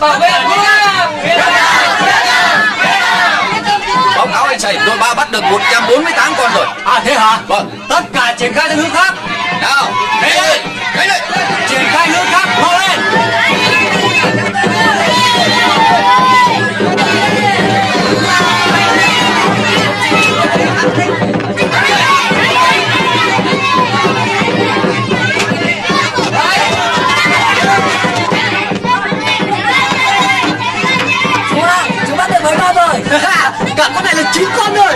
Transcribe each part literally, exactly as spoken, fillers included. bảo vệ quốc gia Việt Nam, Việt Nam, Việt Nam. Báo cáo anh Sầy, đội ba bắt được một trăm bốn mươi tám con rồi. À thế hả? Vâng. Tất cả triển khai sang hướng khác. Nào, lên lên, lên lên. Triển khai hướng khác, mau lên. Cả con này là chín con rồi.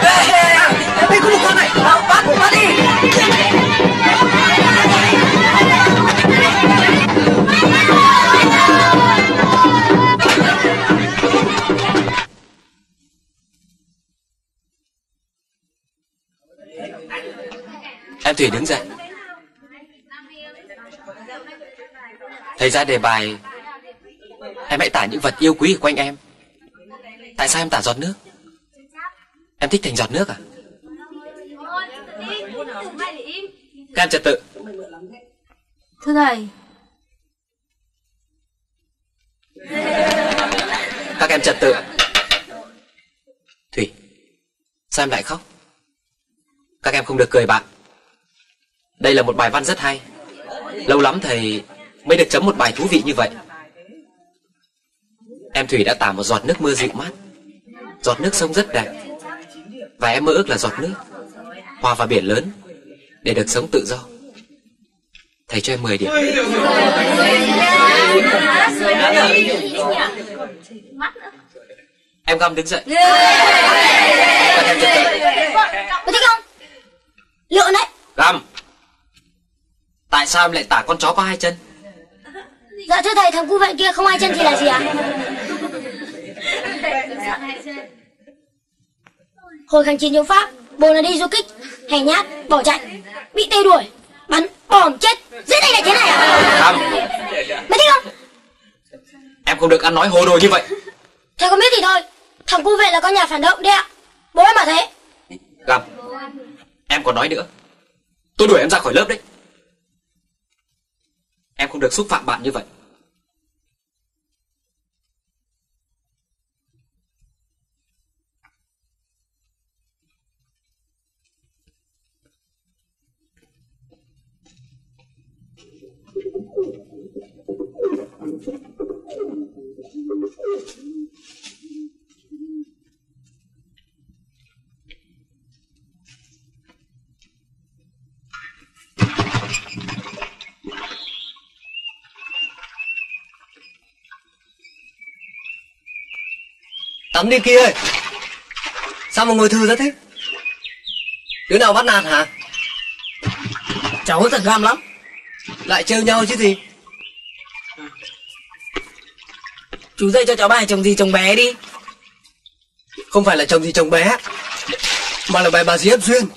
Em biết con con này. Bắt, bắt, bắt đi. Em Thủy đứng dậy. Thầy ra đề bài. Em hãy tả những vật yêu quý của anh em. Tại sao em tả giọt nước? Em thích thành giọt nước à? Các em trật tự. Thưa thầy. Các em trật tự. Thủy, sao em lại khóc? Các em không được cười bạn. Đây là một bài văn rất hay. Lâu lắm thầy mới được chấm một bài thú vị như vậy. Em Thủy đã tả một giọt nước mưa dịu mát. Giọt nước sông rất đẹp. Và em mơ ước là giọt nước, hoa và biển lớn, để được sống tự do. Thầy cho em mười điểm. Em gom đứng dậy. Em có thích không? Lượn đấy. Gom. Tại sao em lại tả con chó có hai chân? Dạ thưa thầy, thằng Cú Vện kia không hai chân thì là gì ạ? À? Hồi kháng chiến chống Pháp, bố nó đi du kích, hành nhát, bỏ chạy, bị tê đuổi, bắn, bom, chết, dưới đây là thế này à? Không. Mày thích không? Em không được ăn nói hồ đồ như vậy. Thầy không biết thì thôi, thằng Cú Vện là con nhà phản động đấy ạ. Bố em bảo thế. Gặp, em còn nói nữa, tôi đuổi em ra khỏi lớp đấy. Em không được xúc phạm bạn như vậy. Tắm đi kia ơi. Sao mà ngồi thư ra thế? Đứa nào bắt nạt hả? Cháu thật gam lắm. Lại trêu nhau chứ gì. Chú dạy cho cháu bài chồng gì chồng bé đi. Không phải là chồng gì chồng bé, mà là bài bà dí Ấp Duyên.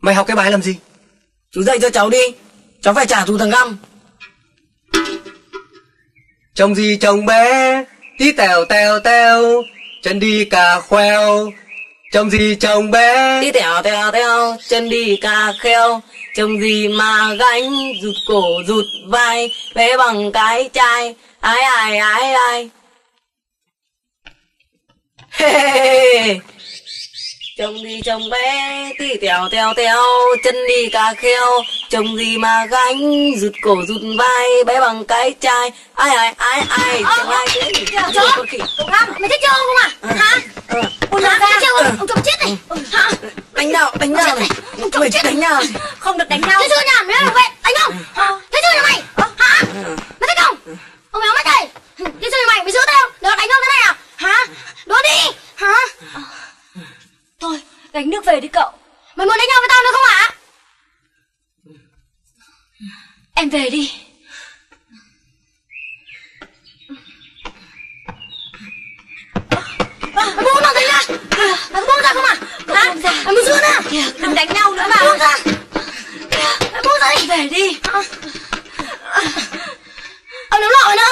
Mày học cái bài làm gì? Chú dạy cho cháu đi. Cháu phải trả thù thằng Găm. Chồng gì chồng bé, tí tèo tèo tèo, chân đi cà khoeo. Chồng gì chồng bé, tí tèo tèo tèo, chân đi cà kheo. Chồng gì mà gánh, rụt cổ rụt vai, vẽ bằng cái chai. Ai ai ai ai. Hey. Chồng gì chồng bé, tí tèo tèo tèo, chân đi cà kheo. Chồng gì mà gánh, rụt cổ rụt vai, bé bằng cái chai. Ai ai ai ai. Chồng ai thế nhỉ? Chó mày thích chơi không à? À. Hả? À. Ông chó thích chơi không? Ông chó chết này. Ừ. Hả? Đánh nào, đánh nào này. Ông chó chết đánh nào. Không được đánh nhau. Thế chưa nhà mày là vậy. Đánh không? Thế chưa nhà mày? Hả? Mày thích không? Ông mày mất đây. Thế chưa nhà mày, mày giữ tao. Được đánh không thế này à? Hả? Đốt đi. Hả? Thôi, gánh nước về đi cậu. Mày muốn đánh nhau với tao nữa không hả? Em về đi. Mày buông tao ra. Mày buông ra không à? Hả? Mày muốn giữ nữa. Đừng đánh nhau nữa mà. Mày buông ra. Mày buông ra đi. Về đi. Ông nấu lọ nữa.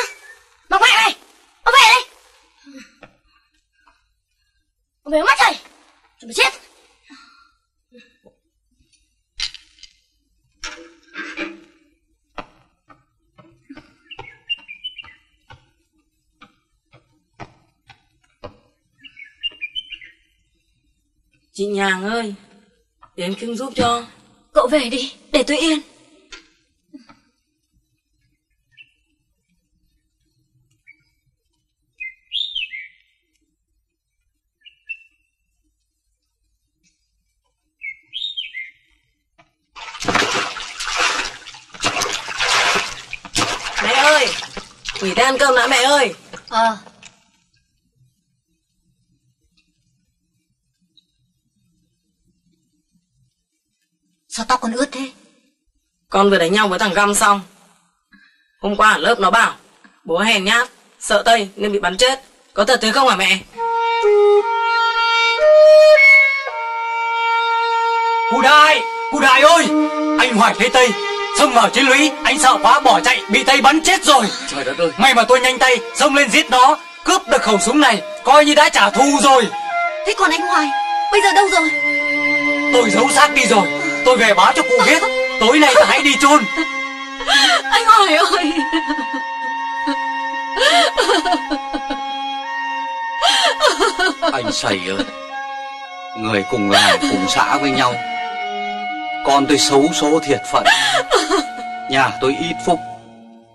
Mặc mẹ mày. Ông về đi. Ông về mất rồi. Chúng mày chết. Chị Nhàng ơi, đến Kinh giúp cho. Cậu về đi, để tôi yên. Mẹ ơi, Quỷ đã ăn cơm đã mẹ ơi. Ờ. Sao tóc con ướt thế? Con vừa đánh nhau với thằng Găm xong. Hôm qua ở lớp nó bảo bố hèn nhát, sợ Tây nên bị bắn chết. Có thật thế không hả mẹ? Cụ Đại! Cụ Đại ơi! Anh Hoài thấy Tây xông vào chiến lũy, anh sợ quá bỏ chạy, bị Tây bắn chết rồi. Trời đất ơi! May mà tôi nhanh tay xông lên giết nó, cướp được khẩu súng này, coi như đã trả thù rồi. Thế còn anh Hoài, bây giờ đâu rồi? Tôi giấu xác đi rồi, tôi về báo cho cụ biết. Tối nay ta hãy đi chôn. Anh Hoài ơi, anh Sầy ơi, người cùng làng cùng xã với nhau, con tôi xấu số thiệt phận. Nhà tôi ít phúc,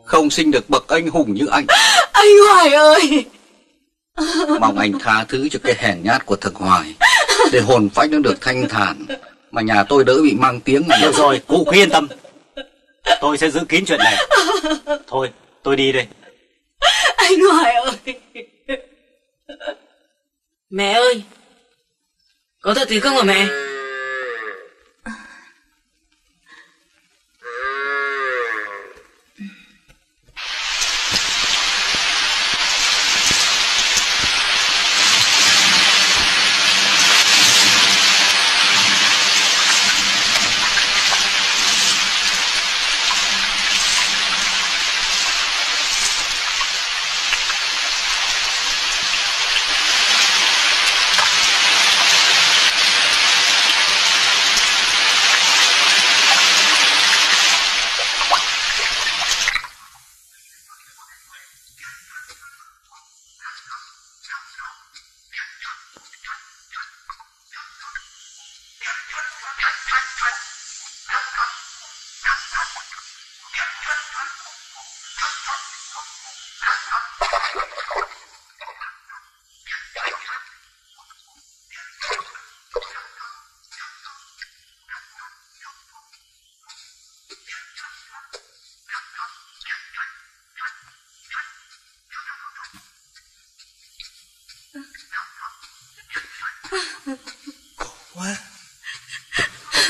không sinh được bậc anh hùng như anh. Anh Hoài ơi, mong anh tha thứ cho cái hèn nhát của thằng Hoài, để hồn phách nó được thanh thản, mà nhà tôi đỡ bị mang tiếng. Được rồi, cụ cứ yên tâm, tôi sẽ giữ kín chuyện này. Thôi, tôi đi đây. Anh Hoài ơi. Mẹ ơi, có thật thì không hả mẹ?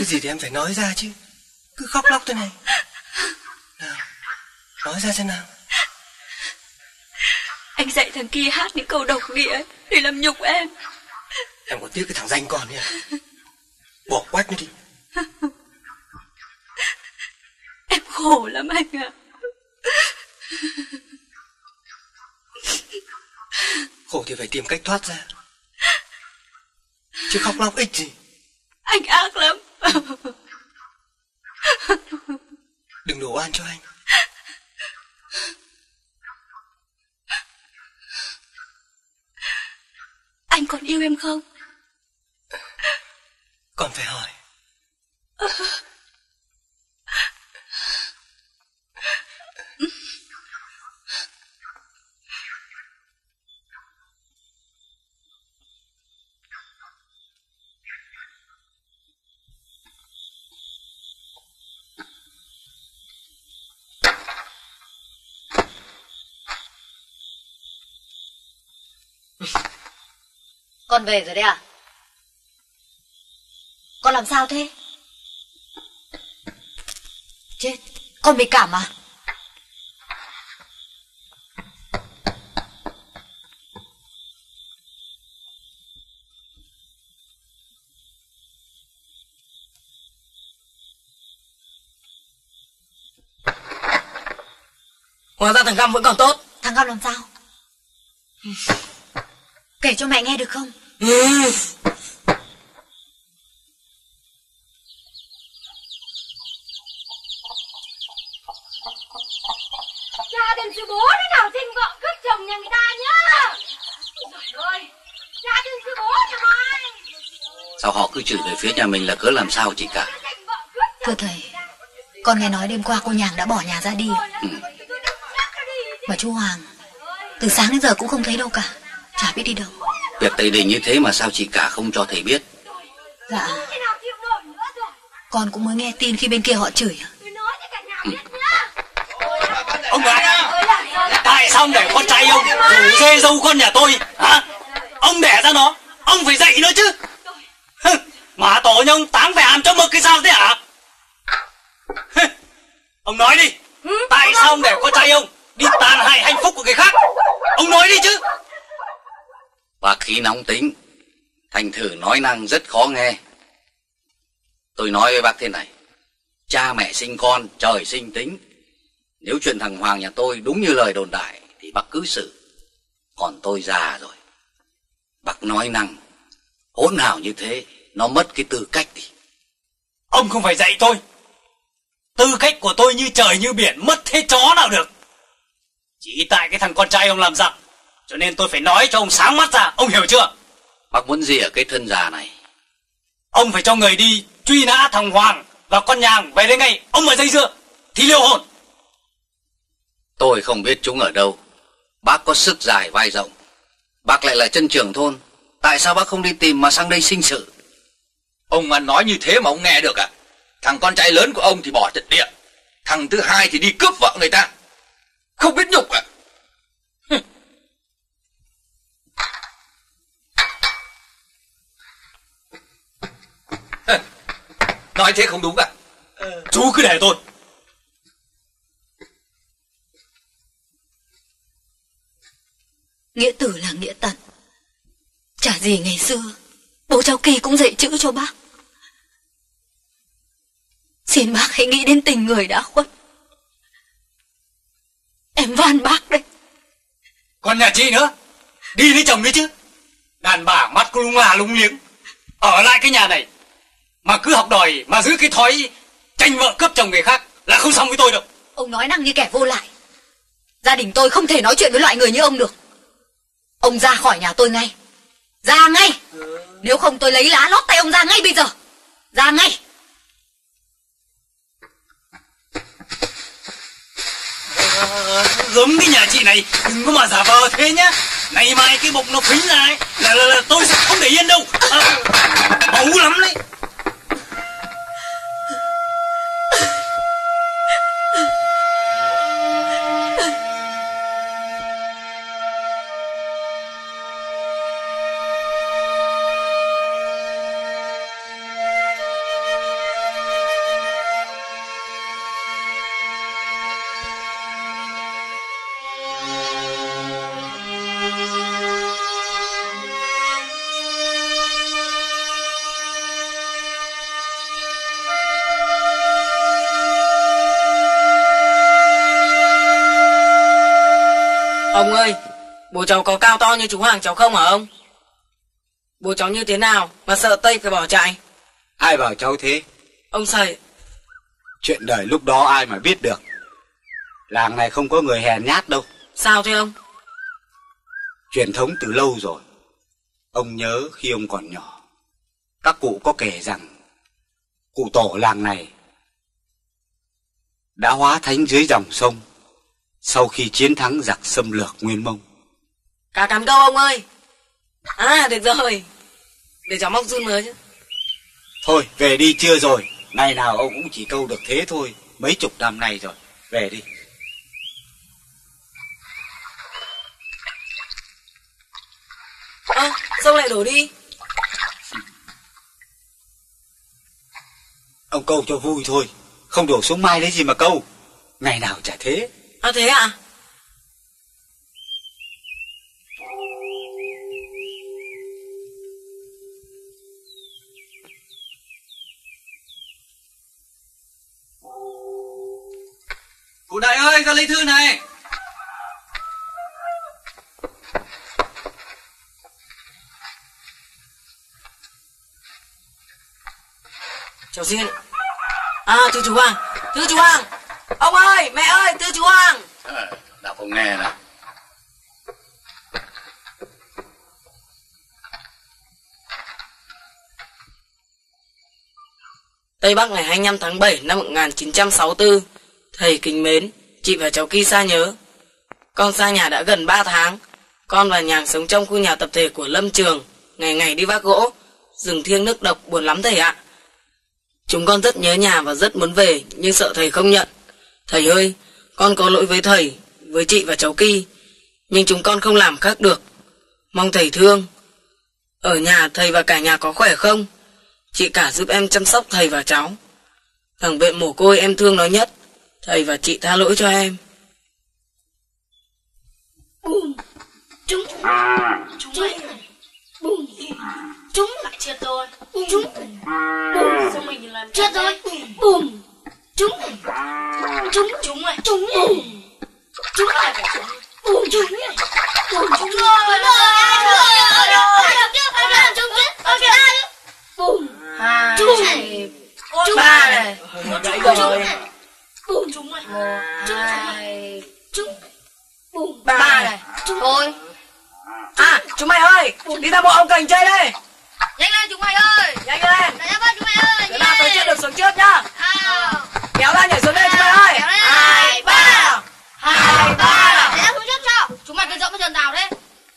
Gì thì em phải nói ra chứ, cứ khóc lóc thế này. Nào, nói ra xem nào. Anh dạy thằng kia hát những câu độc địa ấy để làm nhục em. Em có tiếc cái thằng danh con nha, bỏ quách nó đi. Em khổ lắm anh ạ. Khổ thì phải tìm cách thoát ra, chứ khóc lóc ích gì. Anh ác lắm. Đừng đổ oan cho anh. Anh còn yêu em không? Còn phải hỏi. Con về rồi đấy à? Con làm sao thế? Chết, con bị cảm à? Hóa ra thằng Găm vẫn còn tốt. Thằng Găm làm sao? Kể cho mẹ nghe được không? Ừ. Cha đừng chứ bố đứa nào sinh vợ cướp chồng nhà người ta nhá. Trời ơi, cha đừng chứ bố cho mai. Sao họ cứ chửi về phía nhà mình là cớ làm sao chị cả? Thưa thầy, con nghe nói đêm qua cô Nhàng đã bỏ nhà ra đi. Ừ. Mà chú Hoàng từ sáng đến giờ cũng không thấy đâu cả, chả biết đi đâu. Việc tày đình như thế mà sao chị cả không cho thầy biết? Dạ, con cũng mới nghe tin khi bên kia họ chửi. Ừ. Ông bà, tại sao ông để con trai ông rủ dê dâu con nhà tôi hả? Ông đẻ ra nó, ông phải dạy nó chứ. Mà tổ nhông táng phải hàm cho mực cái sao thế hả? Ông nói đi, tại sao ông để con trai ông đi tàn hại hạnh phúc của người khác? Ông nói đi chứ. Bà khí nóng tính, thành thử nói năng rất khó nghe. Tôi nói với bác thế này, cha mẹ sinh con trời sinh tính. Nếu chuyện thằng Hoàng nhà tôi đúng như lời đồn đại thì bác cứ xử. Còn tôi già rồi, bác nói năng hỗn hào như thế, nó mất cái tư cách đi. Ông không phải dạy tôi. Tư cách của tôi như trời như biển, mất thế chó nào được. Chỉ tại cái thằng con trai ông làm giặc, cho nên tôi phải nói cho ông sáng mắt ra, ông hiểu chưa? Bác muốn gì ở cái thân già này? Ông phải cho người đi truy nã thằng Hoàng và con Nhàng về đến ngay. Ông mà dây dưa thì liêu hồn. Tôi không biết chúng ở đâu. Bác có sức dài vai rộng, bác lại là chân trưởng thôn, tại sao bác không đi tìm mà sang đây sinh sự? Ông mà nói như thế mà ông nghe được à? Thằng con trai lớn của ông thì bỏ trận địa, thằng thứ hai thì đi cướp vợ người ta, không biết nhục à? Nói thế không đúng à? Ừ. Chú cứ để tôi. Nghĩa tử là nghĩa tận, chả gì ngày xưa bố cháu Kỳ cũng dạy chữ cho bác. Xin bác hãy nghĩ đến tình người đã khuất. Em van bác đấy. Còn nhà chị nữa, đi lấy chồng đi chứ. Đàn bà mắt cứ lung là lung liếng, ở lại cái nhà này mà cứ học đòi, mà giữ cái thói tranh vợ cướp chồng người khác là không xong với tôi đâu. Ông nói năng như kẻ vô lại. Gia đình tôi không thể nói chuyện với loại người như ông được. Ông ra khỏi nhà tôi ngay. Ra ngay. Ừ. Nếu không tôi lấy lá lót tay ông ra ngay bây giờ. Ra ngay. À, giống cái nhà chị này, đừng có mà giả vờ thế nhá. Ngày mai cái bụng nó phính ra ấy, là, là, là tôi sẽ không để yên đâu. À, máu lắm đấy. Ông ơi, bố cháu có cao to như chú Hoàng cháu không hả ông? Bố cháu như thế nào mà sợ Tây phải bỏ chạy? Ai bảo cháu thế? Ông Sầy. Chuyện đời lúc đó ai mà biết được. Làng này không có người hèn nhát đâu. Sao thế ông? Truyền thống từ lâu rồi. Ông nhớ khi ông còn nhỏ, các cụ có kể rằng cụ tổ làng này đã hóa thánh dưới dòng sông sau khi chiến thắng giặc xâm lược Nguyên Mông. Cả cảm câu ông ơi. À được rồi, để cháu móc run mới chứ. Thôi về đi, trưa rồi. Ngày nào ông cũng chỉ câu được thế thôi, mấy chục năm nay rồi. Về đi. À, sao lại đổ đi? Ông câu cho vui thôi, không đổ xuống mai lấy gì mà câu. Ngày nào chả thế. À thế ạ? Cụ đại ơi, ra lấy thư này. Cháu xin. À thưa chú Hoàng, thưa chú Hoàng. Ông ơi, mẹ ơi, thưa chú Hoàng. À, đọc không nghe nào. Tây Bắc ngày hai mươi lăm tháng bảy năm một nghìn chín trăm sáu mươi tư. Thầy kính mến, chị và cháu Kỳ xa nhớ. Con xa nhà đã gần ba tháng. Con và Nhàng sống trong khu nhà tập thể của Lâm Trường, ngày ngày đi vác gỗ, rừng thiêng nước độc buồn lắm thầy ạ. Chúng con rất nhớ nhà và rất muốn về, nhưng sợ thầy không nhận. Thầy ơi, con có lỗi với thầy, với chị và cháu Kỳ, nhưng chúng con không làm khác được. Mong thầy thương. Ở nhà thầy và cả nhà có khỏe không? Chị cả giúp em chăm sóc thầy và cháu. Thằng Vện mồ côi em thương nó nhất. Thầy và chị tha lỗi cho em. Bùm. Chúng Chúng lại Bùm Chúng lại chết rồi. Bùm Chúng Bùm Sao mình làm chết rồi. Bùm Chúng Chúng Chúng lại Chúng Bùm Chúng lại phải Chúng Bùm Chúng lại Bùm Chúng rồi. Ai rồi? Ai làm kia? Ai làm Chúng kia? Ai kia? Bùm hai Chúng ba này Chúng rồi. Bùm Chúng này Chúng hai Chúng Bùm ba này Thôi. À, chúng mày ơi, đi ra bộ ông Cành chơi đây. Nhanh lên chúng mày ơi. Nhanh lên. Để ra chúng mày ơi. Để nào tới chết được xuống trước nhá. À. Kéo ra nhảy xuống đây chúng mày ơi. Hai ba. Hai ba. Để ra xuống trước sao? Chúng mày cứ rộng cái chân nào đấy.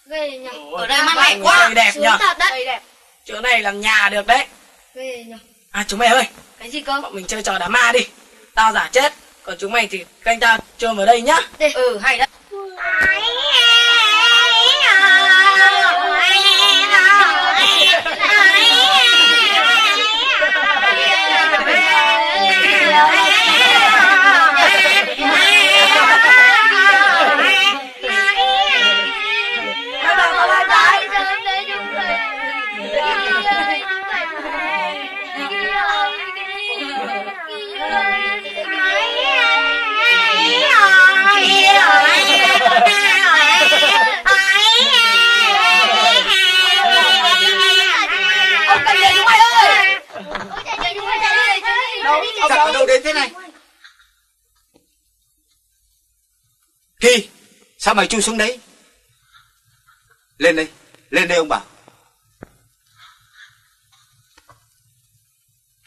Về nhỉ. Ở đây mát mẻ quá. Đẹp nhỉ. Đây đẹp. Chỗ này làm nhà được đấy. Về nhỉ. À chúng mày ơi. Cái gì cơ? Bọn mình chơi trò đá ma đi. Tao giả chết, còn chúng mày thì canh tao chơi vào đây nhá. Ừ hay đấy. Ông ở đâu đến thế này? Kỳ, sao mày chui xuống đấy? Lên đây, lên đây ông bảo.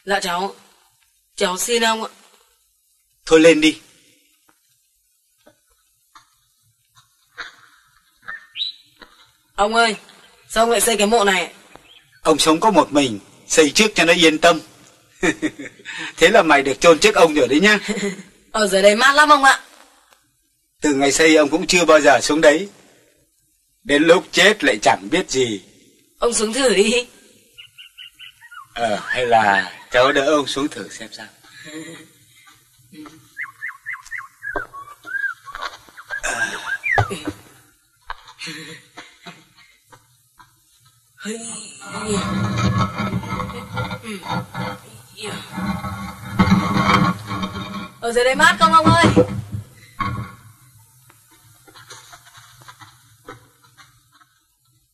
Dạ cháu, cháu xin ông ạ. Thôi lên đi. Ông ơi, sao ông lại xây cái mộ này? Ông sống có một mình, xây trước cho nó yên tâm. Thế là mày được chôn trước ông rồi đấy nhá. Ở dưới đây mát lắm ông ạ. Từ ngày xây ông cũng chưa bao giờ xuống đấy. Đến lúc chết lại chẳng biết gì. Ông xuống thử đi. Ờ à, hay là cháu đỡ ông xuống thử xem sao. À. Ở dưới đây mát không ông ơi?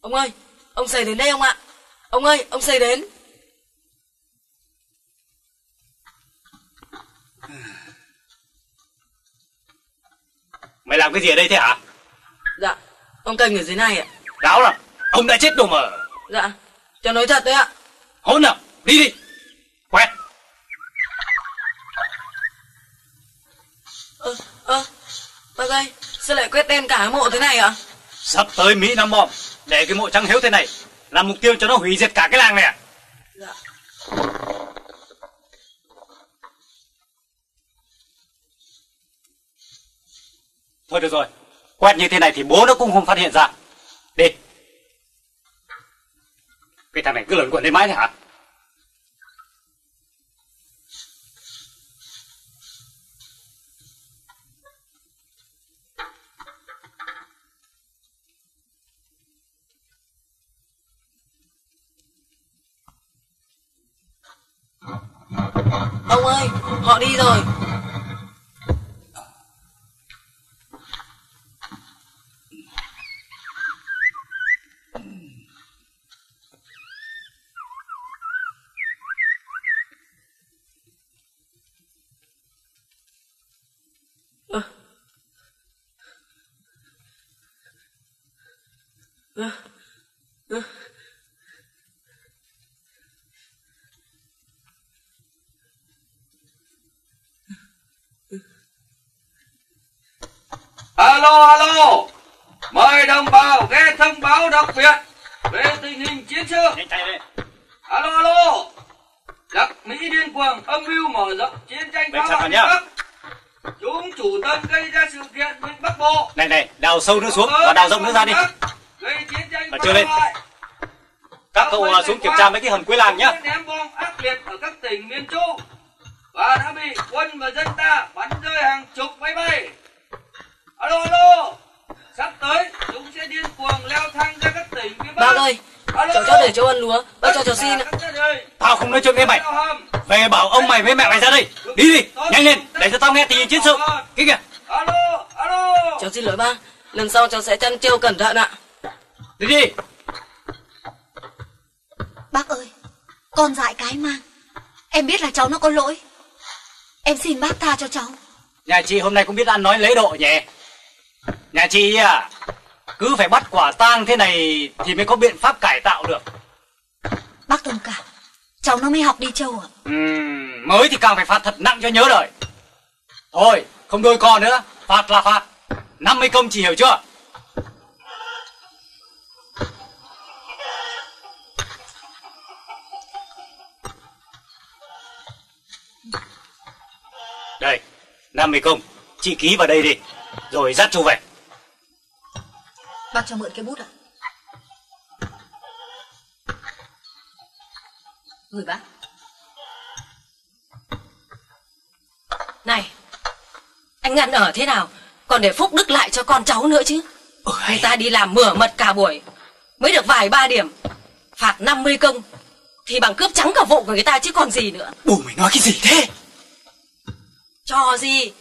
Ông ơi, ông xây đến đây ông ạ. Ông ơi, ông xây đến. Mày làm cái gì ở đây thế hả? Dạ, ông Cành ở dưới này ạ. Đáo lắm, ông đã chết đồ mà. Dạ, cho nói thật đấy ạ. Hỗn nào, đi đi. Quẹt. Ơ, ơ, bác ơi, sao lại quét đen cả cái mộ thế này ạ? Sắp tới Mỹ Năm bom, để cái mộ trắng hiếu thế này, làm mục tiêu cho nó hủy diệt cả cái làng này ạ. Dạ. Thôi được rồi, quét như thế này thì bố nó cũng không phát hiện ra. Đi. Cái thằng này cứ lẩn quẩn lên mãi thế hả? Ông ơi, họ đi rồi. Ơ à. à. à. Alo, alo, mời đồng bào nghe thông báo đặc biệt về tình hình chiến sự. Alo, alo, giặc Mỹ điên cuồng âm mưu mở rộng chiến tranh phá hoại miền Bắc. Chúng chủ tâm gây ra sự kiện bên Bắc Bộ. Này này, đào sâu nữa xuống và đào rộng nữa ra đi. Gây chiến tranh phá hoại. Các cậu xuống kiểm tra mấy cái hầm cuối làng nhá. Ném bom ác liệt ở các tỉnh miền Trung và đã bị quân và dân ta bắn rơi hàng chục máy bay. Alo, alo, sắp tới chúng sẽ điên cuồng leo thang ra các tỉnh phía Bắc. Bác ơi, cháu cháu để cháu ăn lúa, bác cho cháu xin. Tao không nói chuyện với mày. Về bảo ông mày với mẹ mày ra đây. Đi đi, nhanh lên, để cho tao nghe tình chiến sự. Cái kìa. Alo, alo. Cháu xin lỗi ba, lần sau cháu sẽ chăn trêu cẩn thận ạ. Đi đi. Bác ơi, con dại cái mang. Em biết là cháu nó có lỗi. Em xin bác tha cho cháu. Nhà chị hôm nay cũng biết ăn nói lấy độ nhỉ. Nhà chị à, cứ phải bắt quả tang thế này thì mới có biện pháp cải tạo được. Bác thông cảm, cháu nó mới học đi châu ạ. Ừ, mới thì càng phải phạt thật nặng cho nhớ đời. Thôi, không đôi co nữa, phạt là phạt. năm mươi công chị hiểu chưa? Đây, năm mươi công, chị ký vào đây đi, rồi dắt chú về. Bác cho mượn cái bút ạ. Gửi bác. Này, anh ngăn ở thế nào, còn để phúc đức lại cho con cháu nữa chứ. Ôi. Người ta đi làm mửa mật cả buổi, mới được vài ba điểm, phạt năm mươi công, thì bằng cướp trắng cả vụ của người ta chứ còn gì nữa. Bố mày nói cái gì thế? Trò gì?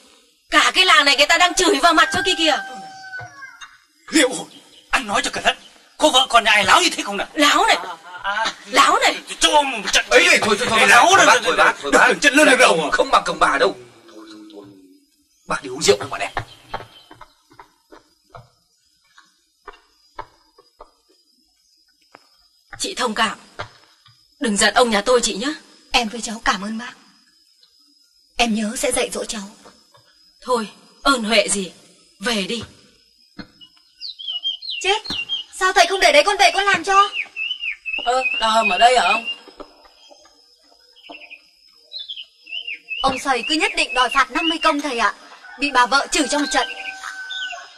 Cả cái làng này người ta đang chửi vào mặt cho kia kìa. Liệu hồn, anh nói cho cẩn thận, cô vợ còn nhà ai láo như thế không nào? Láo này, láo này. Cho một trận ấy này, thôi thôi thôi, láo này, thôi bác, thôi bác, đừng chân lên đầu, không bằng cầm bà đâu. Thôi thôi thôi, bà đi uống rượu mà đẹp. Chị thông cảm, đừng giận ông nhà tôi chị nhé. Em với cháu cảm ơn bác. Em nhớ sẽ dạy dỗ cháu. Thôi, ơn huệ gì, về đi. Chết, sao thầy không để đấy con về con làm cho? Ơ, ờ, đào hầm ở đây hả ông? Ông Sầy cứ nhất định đòi phạt năm mươi công thầy ạ. Bị bà vợ chửi trong một trận.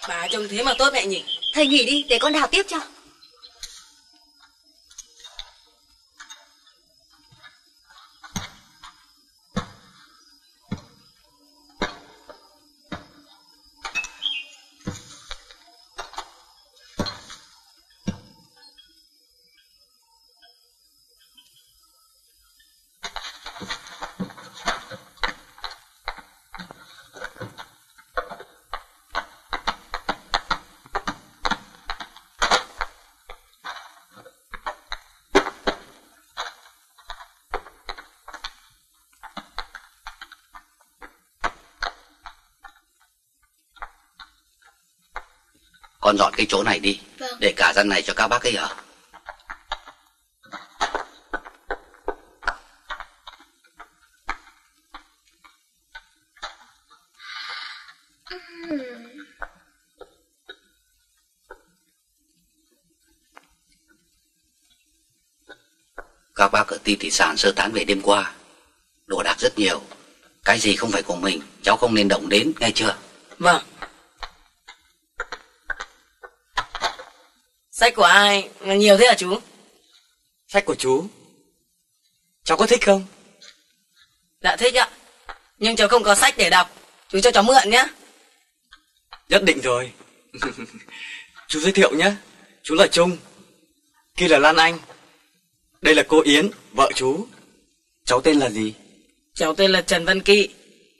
Bà trông thế mà tốt mẹ nhỉ. Thầy nghỉ đi, để con đào tiếp cho. Con dọn cái chỗ này đi, vâng. Để cả gian này cho các bác ấy ở. Các bác ở ti thị sản sơ tán về đêm qua, đồ đạc rất nhiều, cái gì không phải của mình cháu không nên động đến, nghe chưa? Vâng. Sách của ai mà nhiều thế hả chú? Sách của chú. Cháu có thích không? Dạ thích ạ. Nhưng cháu không có sách để đọc. Chú cho cháu mượn nhé. Nhất định rồi. Chú giới thiệu nhé. Chú là Trung. Kia là Lan Anh. Đây là cô Yến, vợ chú. Cháu tên là gì? Cháu tên là Trần Văn Kỵ.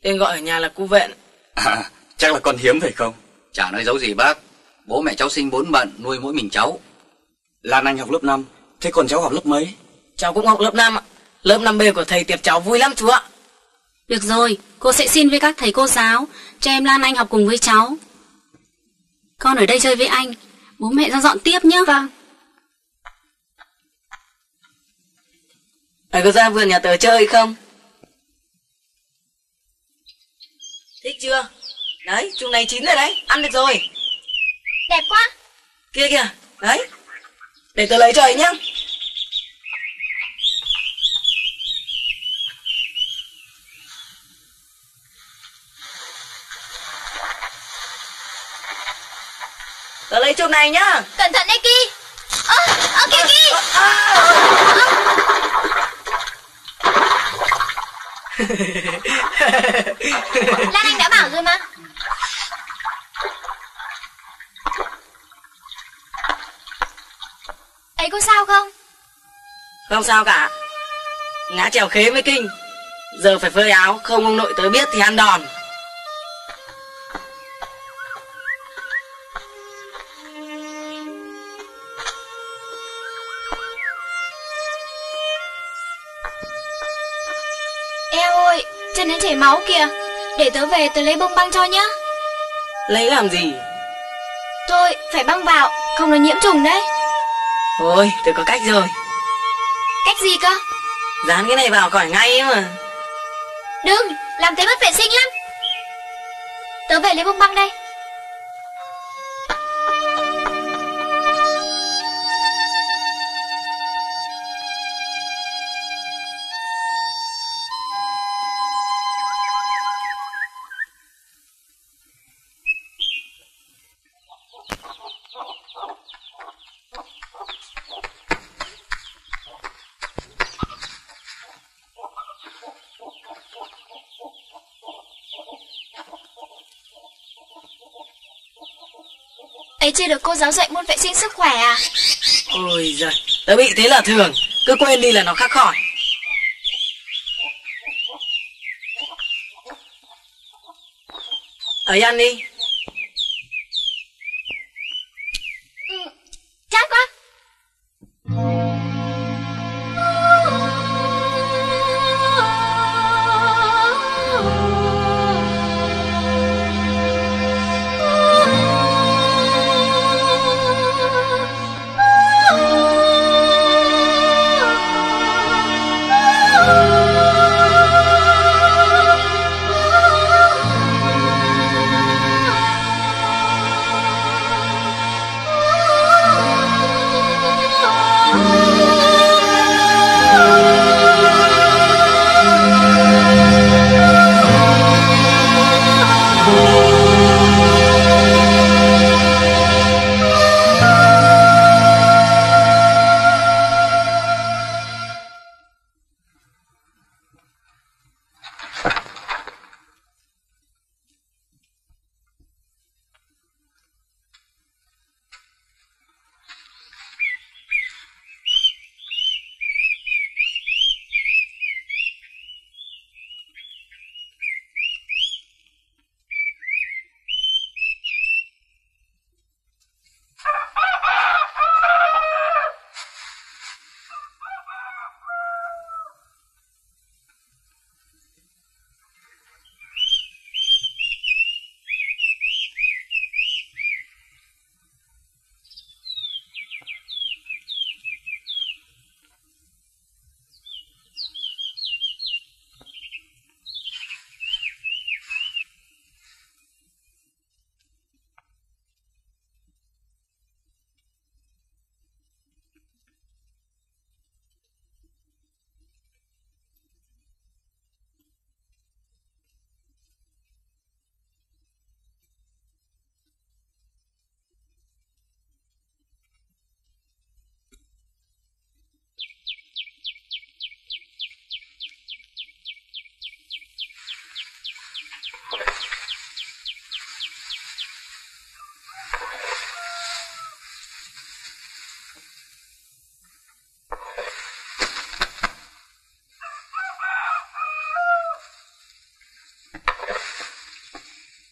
Tên gọi ở nhà là Cú Vện. À, chắc là con hiếm phải không? Chả nói giấu gì bác. Bố mẹ cháu sinh bốn bận, nuôi mỗi mình cháu. Lan Anh học lớp năm. Thế còn cháu học lớp mấy? Cháu cũng học lớp năm ạ. Lớp năm B của thầy Tiệp cháu vui lắm chú ạ. Được rồi, cô sẽ xin với các thầy cô giáo cho em Lan Anh học cùng với cháu. Con ở đây chơi với anh. Bố mẹ ra dọn tiếp nhé. Vâng. Thầy có ra vườn nhà tớ chơi không? Thích chưa? Đấy, chung này chín rồi đấy. Ăn được rồi. Đẹp quá. Kia kìa, đấy. Để tớ lấy cho ấy nhá. Tớ lấy chùm này nhá. Cẩn thận đấy Ki. Ơ, ơ kìa Ki. Lan Anh đã bảo rồi mà. Ấy có sao không? Không sao cả. Ngã trèo khế mới kinh. Giờ phải phơi áo, không ông nội tớ biết thì ăn đòn. Nó chảy máu kìa. Để tớ về tớ lấy bông băng cho nhá. Lấy làm gì? Tôi phải băng vào, không nó nhiễm trùng đấy. Thôi tớ có cách rồi. Cách gì cơ? Dán cái này vào khỏi ngay mà. Đừng, làm thế mất vệ sinh lắm. Tớ về lấy bông băng đây. Ấy chưa được cô giáo dạy môn vệ sinh sức khỏe à? Ôi giời, tớ bị thế là thường. Cứ quên đi là nó khắc khỏi. Ấy ăn đi. Ừ, chát quá.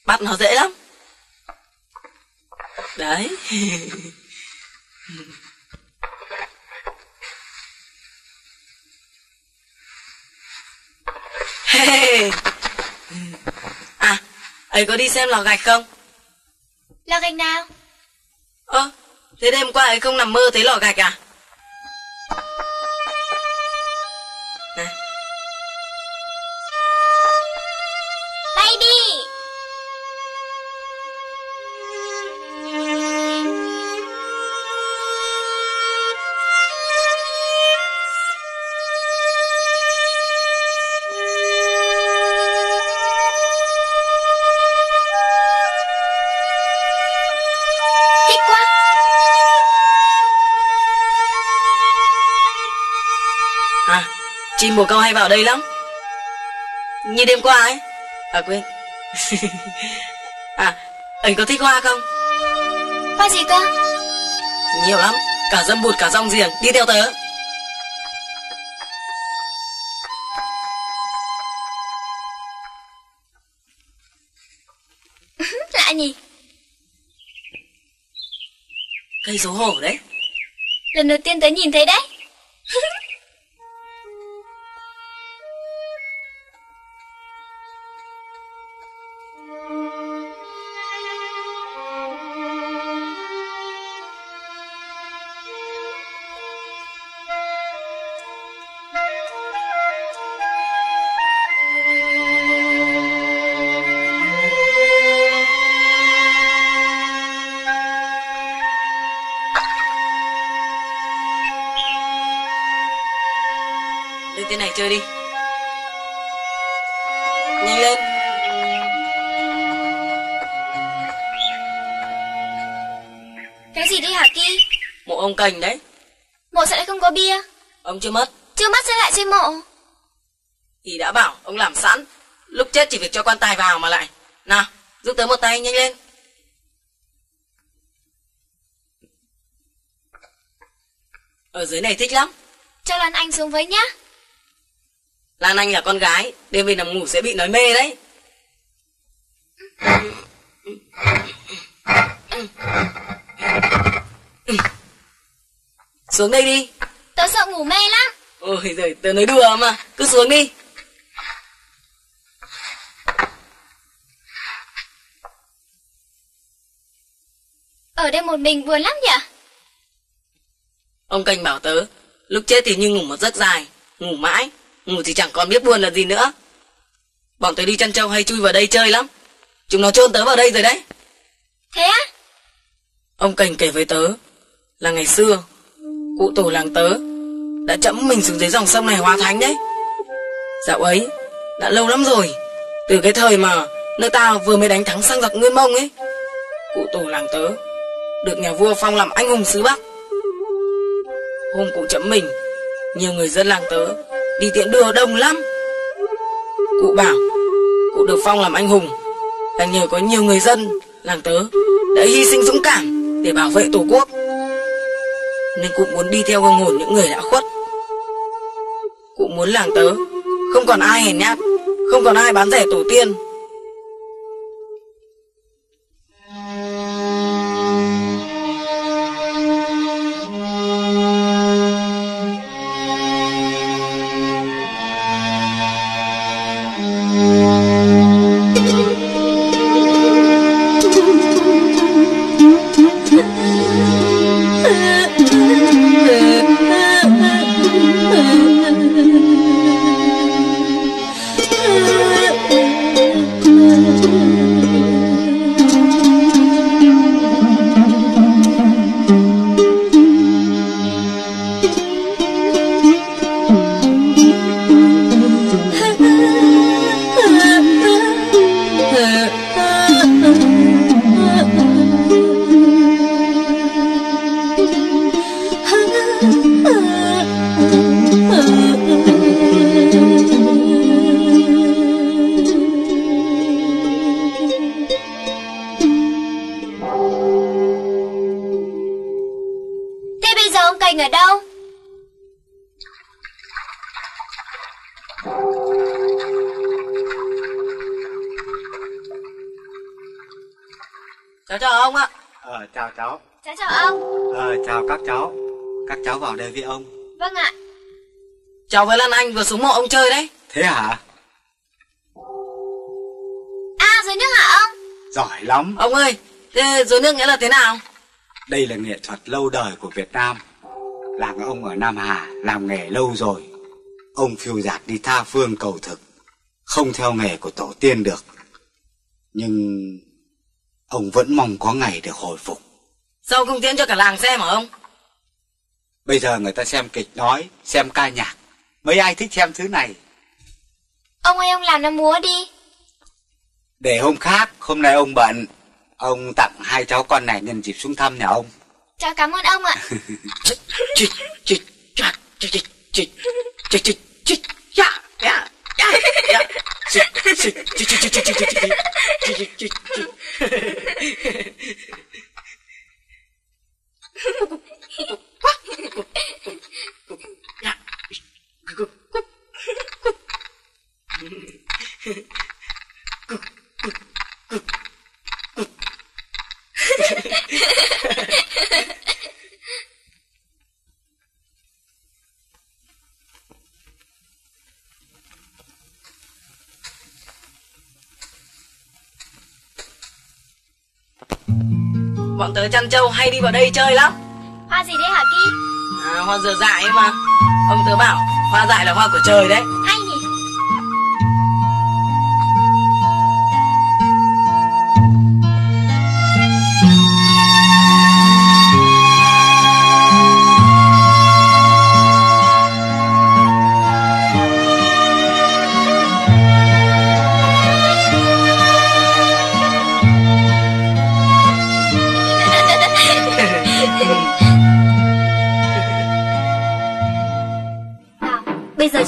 Bắt nó dễ lắm. Đấy. Hey. À, ấy có đi xem lò gạch không? Lò gạch nào? Ơ, à, thế đêm qua ấy không nằm mơ thấy lò gạch à? Bay đi. Chim bồ câu hay vào đây lắm. Như đêm qua ấy. À quên. À, anh có thích hoa không? Hoa gì cơ? Nhiều lắm, cả dâm bụt cả rong giềng. Đi theo tớ. Lạ nhỉ. Cây xấu hổ đấy. Lần đầu tiên tớ nhìn thấy đấy. Chơi đi. Nhanh lên. Cái gì đi hả Ki? Mộ ông Cành đấy. Mộ sẽ lại không có bia. Ông chưa mất. Chưa mất sẽ lại chơi mộ. Thì đã bảo ông làm sẵn. Lúc chết chỉ việc cho quan tài vào mà lại. Nào giúp tớ một tay, nhanh lên. Ở dưới này thích lắm. Cho Lan Anh xuống với nhá. Lan Anh là con gái, đêm về nằm ngủ sẽ bị nói mê đấy. Xuống đây đi. Tớ sợ ngủ mê lắm. Ôi giời, tớ nói đùa mà, cứ xuống đi. Ở đây một mình buồn lắm nhỉ? Ông Canh bảo tớ, lúc chết thì như ngủ một giấc dài, ngủ mãi. Ngủ thì chẳng còn biết buồn là gì nữa. Bọn tớ đi chăn trâu hay chui vào đây chơi lắm. Chúng nó chôn tớ vào đây rồi đấy. Thế á? Ông Cành kể với tớ là ngày xưa cụ tổ làng tớ đã chẫm mình xuống dưới dòng sông này hóa thánh đấy. Dạo ấy đã lâu lắm rồi, từ cái thời mà nước ta vừa mới đánh thắng sang giặc Nguyên Mông ấy. Cụ tổ làng tớ được nhà vua phong làm anh hùng xứ Bắc. Hôm cụ chẫm mình, nhiều người dân làng tớ đi tiễn đưa đông lắm. Cụ bảo cụ được phong làm anh hùng là nhờ có nhiều người dân làng tớ đã hy sinh dũng cảm để bảo vệ tổ quốc, nên cụ muốn đi theo hương hồn những người đã khuất. Cụ muốn làng tớ không còn ai hèn nhát, không còn ai bán rẻ tổ tiên. Cháu với Lan Anh vừa xuống mộ ông chơi đấy. Thế hả? À, dối nước hả ông? Giỏi lắm. Ông ơi, thế dối nước nghĩa là thế nào? Đây là nghệ thuật lâu đời của Việt Nam. Làng ông ở Nam Hà làm nghề lâu rồi. Ông phiêu dạt đi tha phương cầu thực, không theo nghề của tổ tiên được. Nhưng ông vẫn mong có ngày được hồi phục. Sao không diễn cho cả làng xem hả ông? Bây giờ người ta xem kịch nói, xem ca nhạc, mấy ai thích xem thứ này. Ông ơi, ông làm nó múa đi. Để hôm khác, hôm nay ông bận. Ông tặng hai cháu con này nhân dịp xuống thăm nhà ông. Cháu cảm ơn ông ạ. Bọn tớ chăn trâu hay đi vào đây chơi lắm. Hoa gì đấy hả Ki? À, hoa dừa dại ấy mà. Ông tớ bảo hoa dại là hoa của trời đấy. Hay nhỉ.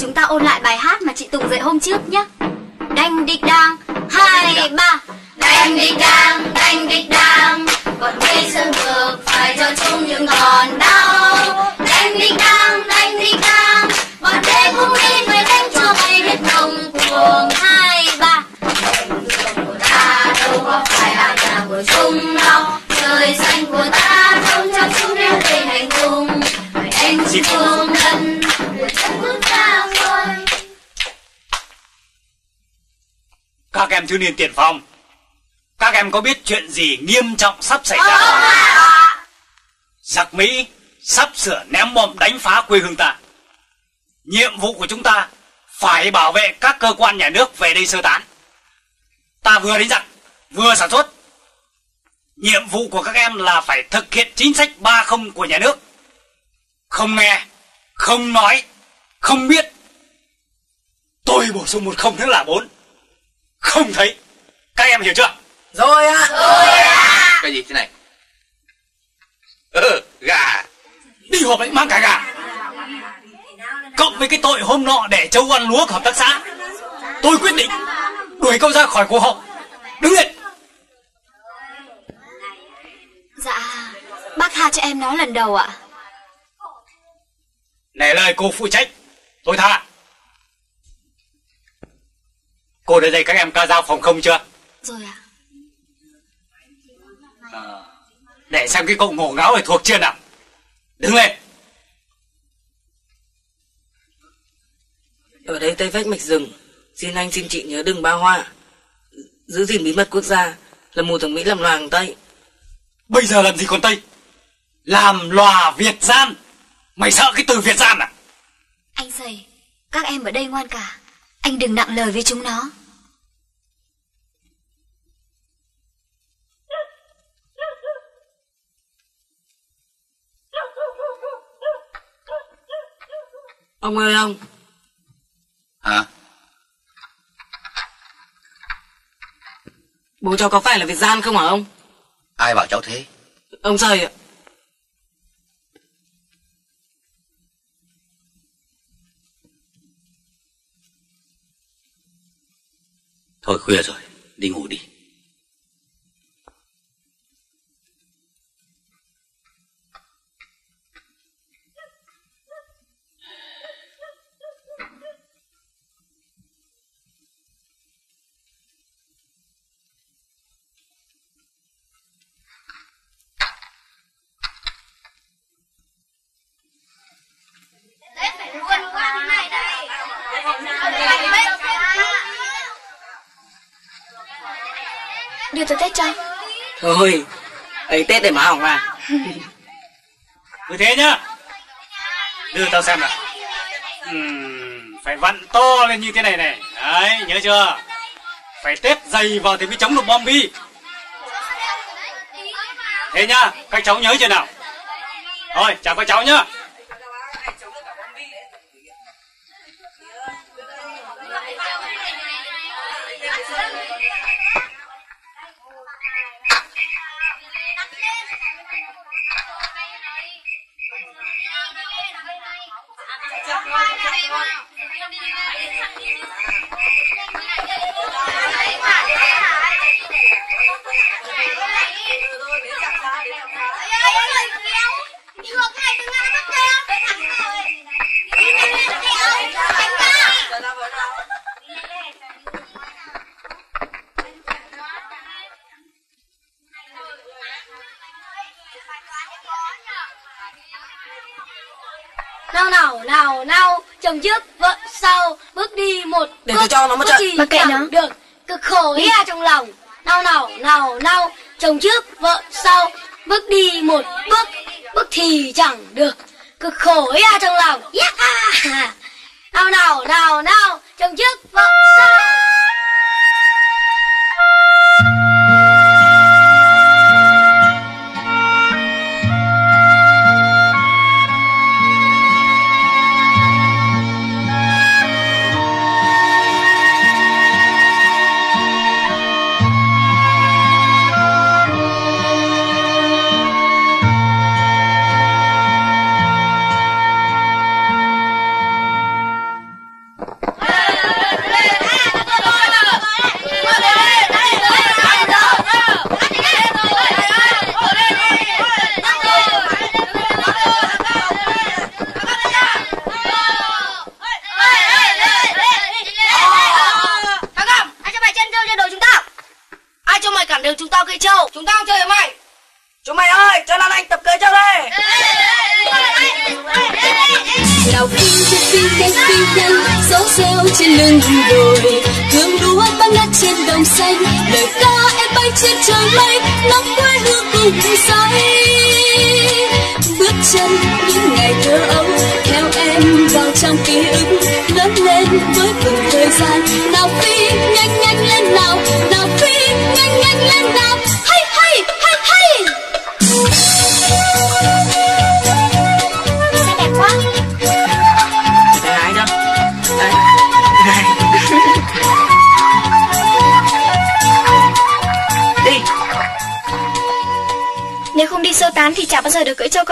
Chúng ta ôn lại bài hát mà chị Tùng dạy hôm trước nhé. Đanh địch đang hai ba. Đanh địch đang, đanh địch đang, còn cây sơn ngược phải cho chung những ngọn đau. Đanh địch đang, đanh địch đang, bọn đêm không nên mới đánh cho bay hết đồng cuồng hai ba. Đồng ruộng của ta đâu có phải là nhà của chúng đâu, trời xanh của ta không cho chúng đeo lên hành cùng. Phải đánh chung lần của chúng bước ta. Các em thiếu niên tiền phong, các em có biết chuyện gì nghiêm trọng sắp xảy ra không? Giặc Mỹ sắp sửa ném bom đánh phá quê hương ta. Nhiệm vụ của chúng ta phải bảo vệ các cơ quan nhà nước về đây sơ tán. Ta vừa đánh giặc, vừa sản xuất. Nhiệm vụ của các em là phải thực hiện chính sách ba không của nhà nước. Không nghe, không nói, không biết. Tôi bổ sung một không nữa là bốn. Không thấy. Các em hiểu chưa? Rồi ạ. Rồi ạ. Cái gì thế này? Ừ, gà. Đi họp lại mang cả gà. Cộng với cái tội hôm nọ để Châu ăn lúa của hợp tác xã, tôi quyết định đuổi cậu ra khỏi cuộc họp. Đứng lên. Dạ, bác tha cho em nói lần đầu ạ. Này lời cô phụ trách, tôi tha. Cô đã dạy các em ca dao phòng không chưa? Rồi ạ. À, để xem cái cậu ngổ ngáo này thuộc chưa nào. Đứng lên. Ở đây Tây Vách Mạch Rừng, xin anh xin chị nhớ đừng ba hoa, giữ gìn bí mật quốc gia, làm mù thằng Mỹ làm loà thằng Tây. Bây giờ làm gì còn Tây, làm loà Việt gian. Mày sợ cái từ Việt gian à? Anh thầy, các em ở đây ngoan cả, anh đừng nặng lời với chúng nó. Ông ơi ông. Hả? Bố cháu có phải là Việt gian không hả ông? Ai bảo cháu thế? Ông trời ạ. Thôi khuya rồi, đi ngủ đi. Đưa tôi Tết cho. Thôi, ấy Tết để mà hỏng mà. Cứ thế nhá. Đưa tao xem nào. uhm, Phải vặn to lên như thế này này. Đấy, nhớ chưa? Phải Tết dày vào thì mới chống được bom bi. Thế nhá, các cháu nhớ chưa nào? Thôi, chào các cháu nhá. Hãy subscribe cho kênh Ghiền Mì Gõ để không bỏ lỡ những video hấp dẫn. Mà kệ nó được cực khổ hia trong lòng. Nào nào nào nào, chồng trước vợ sau, bước đi một bước, bước thì chẳng được, cực khổ hia trong lòng. Yeah. Nào nào nào nào, chồng trước vợ sau.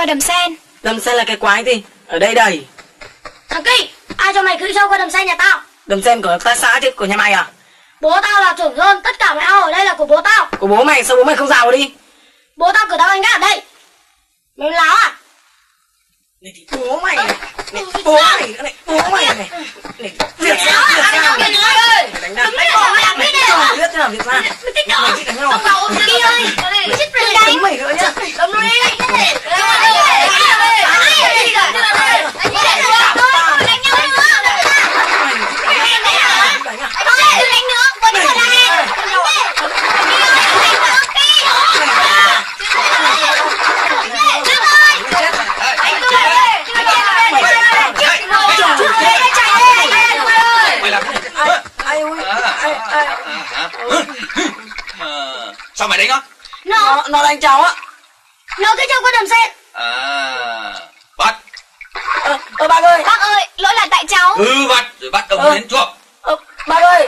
Đầm sen. Đầm sen là cái quái gì? Ở đây đầy. Thằng Kỵ, ai cho mày cưỡi trâu qua đầm sen nhà tao? Đầm sen của ta xã chứ, của nhà mày à? Bố tao là trưởng thôn, tất cả mọi ao ở đây là của bố tao. Của bố mày, sao bố mày không rào đi? Bố tao cử tao anh gác ở đây. Mày láo à? Này thì bố mày này, này bố mày nữa này, bố mày này, này việc sao? Việc sao? Đánh nhau ơi! Đánh nhau! Mày bỏ mày làm cái này à? Biết thế nào việc sao? Mày thích đó! Xong đầu ông kia ơi! Mày chết rồi đấy! Mày nữa nhá! Đấm nó đi! Sao mày đánh nó? Nó nó đánh cháu á. Nó cứ cháu qua đầm sen. À, bắt. Ờ, ờ bác ơi. Bác ơi, lỗi là tại cháu. Ừ, bắt rồi bắt ông ờ. đến chuộc. Ờ, bác ơi,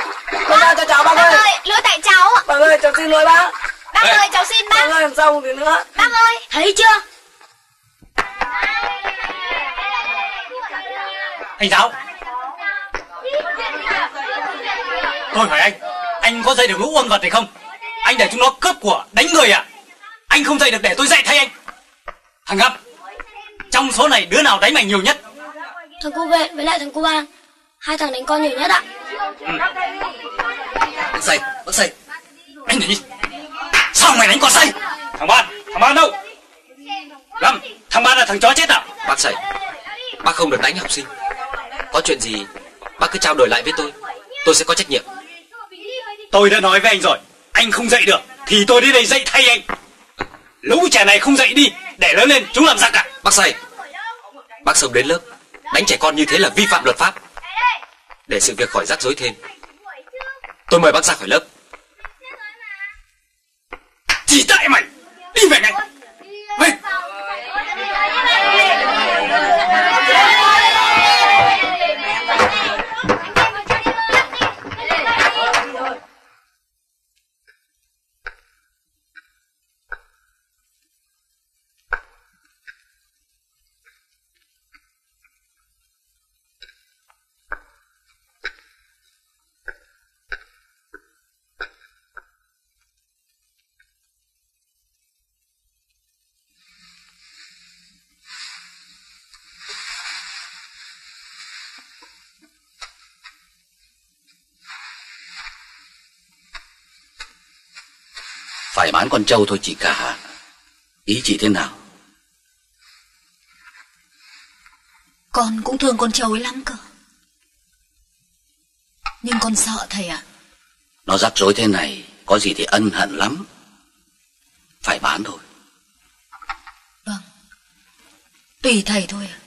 con ra cho cháu bác, bác ơi. ơi. Lỗi tại cháu. Bác ơi, cháu xin lỗi bác. Bác Ê. ơi, cháu xin bác. Bác ơi, làm sao không được nữa. Bác ơi, thấy chưa? Anh giáo. Tôi hỏi anh, anh có dạy được lũ uôn vật này không? Anh để chúng nó cướp của, đánh người à? Anh không dạy được để tôi dạy thay anh. Thằng Găm, trong số này đứa nào đánh mày nhiều nhất? Thằng Cú Vện với lại thằng Cú Bang. Hai thằng đánh con nhiều nhất ạ. Ừ. Bác Xây, bác Xây. Anh để đi. Sao mày đánh con Xây? Thằng Ban, thằng Ban đâu? Lâm, thằng Ban là thằng chó chết à? Bác Xây, bác không được đánh học sinh. Có chuyện gì bác cứ trao đổi lại với tôi. Tôi sẽ có trách nhiệm. Tôi đã nói với anh rồi, anh không dạy được thì tôi đến đây dạy thay anh. Lũ trẻ này không dạy đi, để lớn lên chúng làm ra cả. Bác Xây, bác sớm đến lớp đánh trẻ con như thế là vi phạm luật pháp. Để sự việc khỏi rắc rối thêm, tôi mời bác ra khỏi lớp. Chỉ tại mày, đi về ngay. Mày phải bán con trâu thôi chị cả. Ý chị thế nào? Con cũng thương con trâu ấy lắm cơ. Nhưng con sợ thầy ạ. À? Nó rắc rối thế này, có gì thì ân hận lắm. Phải bán thôi. Vâng. Tùy thầy thôi ạ. À.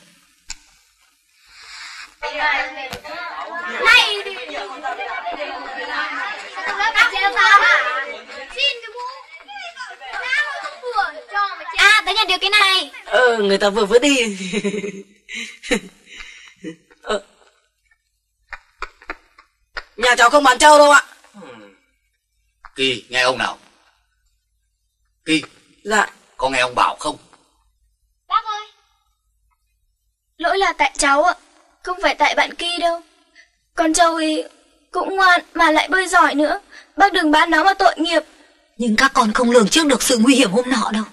À, tớ nhận được cái này. Ờ, người ta vừa vừa đi. ờ. Nhà cháu không bán trâu đâu ạ. Kỳ, nghe ông nào. Kỳ. Dạ. Có nghe ông bảo không? Bác ơi, lỗi là tại cháu ạ, không phải tại bạn Kỳ đâu. Con trâu ấy cũng ngoan mà lại bơi giỏi nữa. Bác đừng bán nó mà tội nghiệp. Nhưng các con không lường trước được sự nguy hiểm hôm nọ đâu.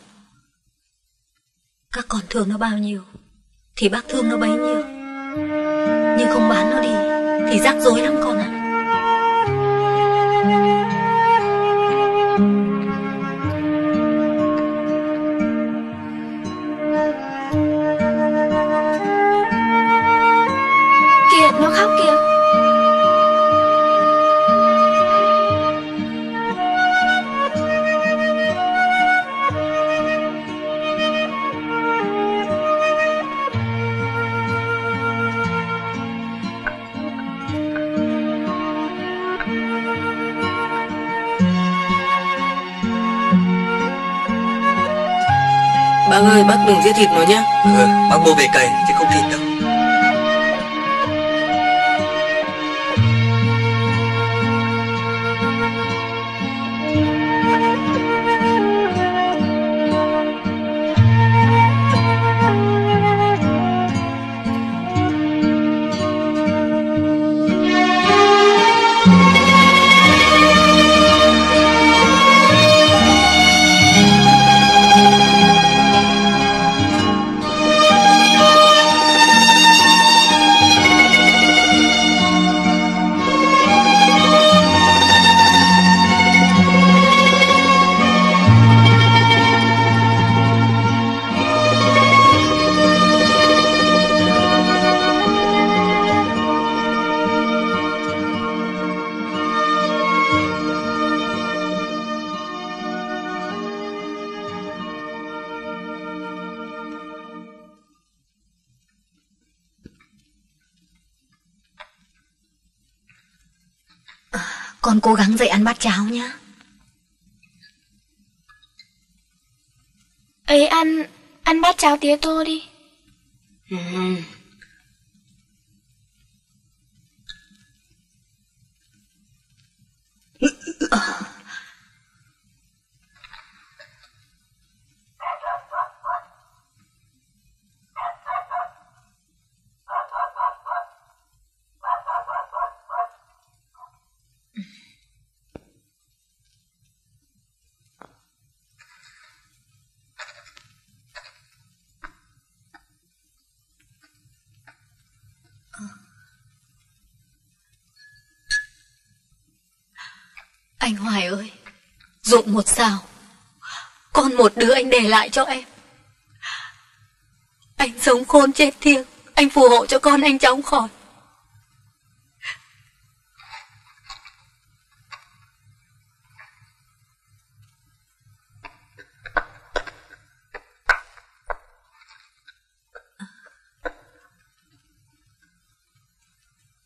Các con thương nó bao nhiêu thì bác thương nó bấy nhiêu. Nhưng không bán nó đi thì rắc rối lắm con ạ. Kìa, nó khóc kìa. Bác ơi, bác đừng giết thịt nó nhé. Ừ, bác mua về cày chứ không thịt đâu. Con cố gắng dậy ăn bát cháo nhá. Ấy ăn, ăn bát cháo tía tô đi. Ừ. À. Anh Hoài ơi, ruộng một sao, con một đứa anh để lại cho em. Anh sống khôn chết thiêng, anh phù hộ cho con anh chóng khỏi.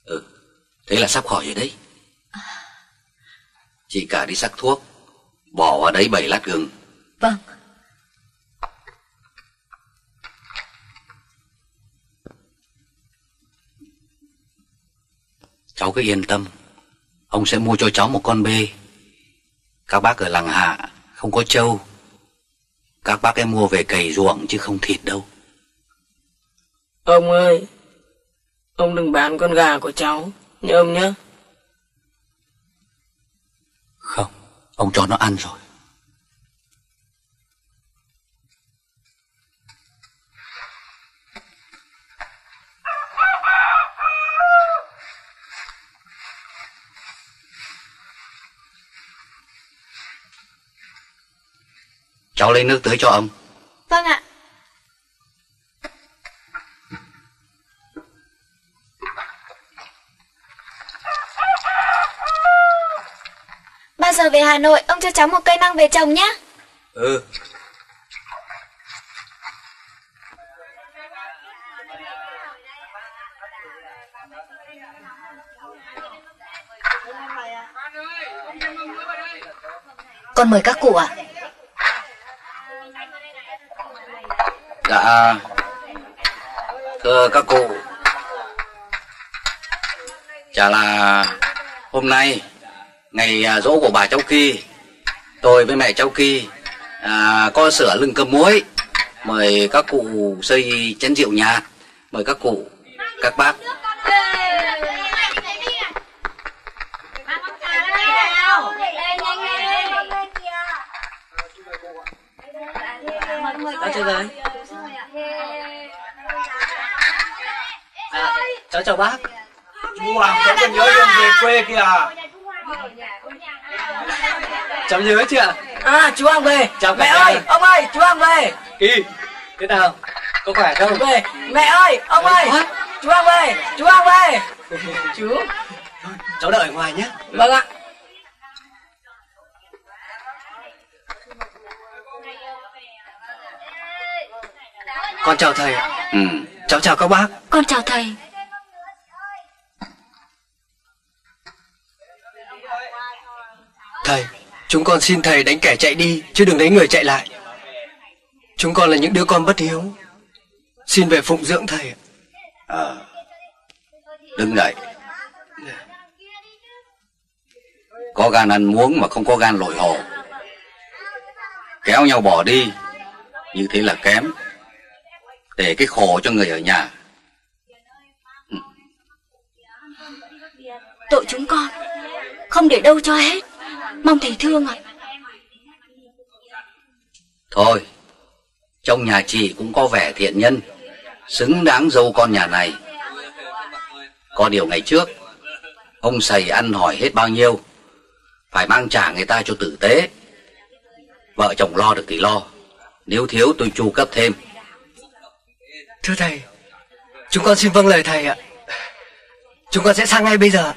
Ừ, thế là sắp khỏi rồi đấy. Chị cả đi sắc thuốc, bỏ vào đấy bảy lát gừng. Vâng. Cháu cứ yên tâm, ông sẽ mua cho cháu một con bê. Các bác ở làng Hạ không có trâu, các bác em mua về cày ruộng chứ không thịt đâu. Ông ơi, ông đừng bán con gà của cháu nhớ ông nhé. Không, ông cho nó ăn rồi. Cháu lấy nước tưới cho ông. Vâng ạ. Bao giờ về Hà Nội ông cho cháu một cây măng về trồng nhé. Ừ. Con mời các cụ ạ. À? Dạ. Thưa các cụ, chả là hôm nay ngày dỗ của bà cháu Kỵ, tôi với mẹ cháu Kỵ à, có sửa lưng cơm muối, mời các cụ xây chén rượu nhạt, mời các cụ, các bác. Cháu chưa rồi. À, cháu chào bác. Chú à, cháu còn nhớ ông về quê kìa. Cháu nhớ chưa? À, chú Hoàng về. Chào mẹ ơi, ơi, ông ơi, chú Hoàng về. Kì, thế nào? Có khỏe không? Về. Mẹ ơi, ông đấy, ơi, quá. Chú Hoàng về, chú Hoàng về. Chú. Thôi, cháu đợi ngoài nhé. Vâng ạ. Con chào thầy. Ừ. Cháu chào các bác. Con chào thầy. Thầy, chúng con xin thầy đánh kẻ chạy đi, chứ đừng đánh người chạy lại. Chúng con là những đứa con bất hiếu, xin về phụng dưỡng thầy. À, đứng dậy. Có gan ăn muống mà không có gan lội hồ, kéo nhau bỏ đi, như thế là kém, để cái khổ cho người ở nhà. Ừ. Tội chúng con không để đâu cho hết, mong thầy thương ạ. Thôi, trong nhà chị cũng có vẻ thiện nhân, xứng đáng dâu con nhà này. Có điều ngày trước ông sầy ăn hỏi hết bao nhiêu, phải mang trả người ta cho tử tế. Vợ chồng lo được thì lo, nếu thiếu tôi chu cấp thêm. Thưa thầy, chúng con xin vâng lời thầy ạ. Chúng con sẽ sang ngay bây giờ.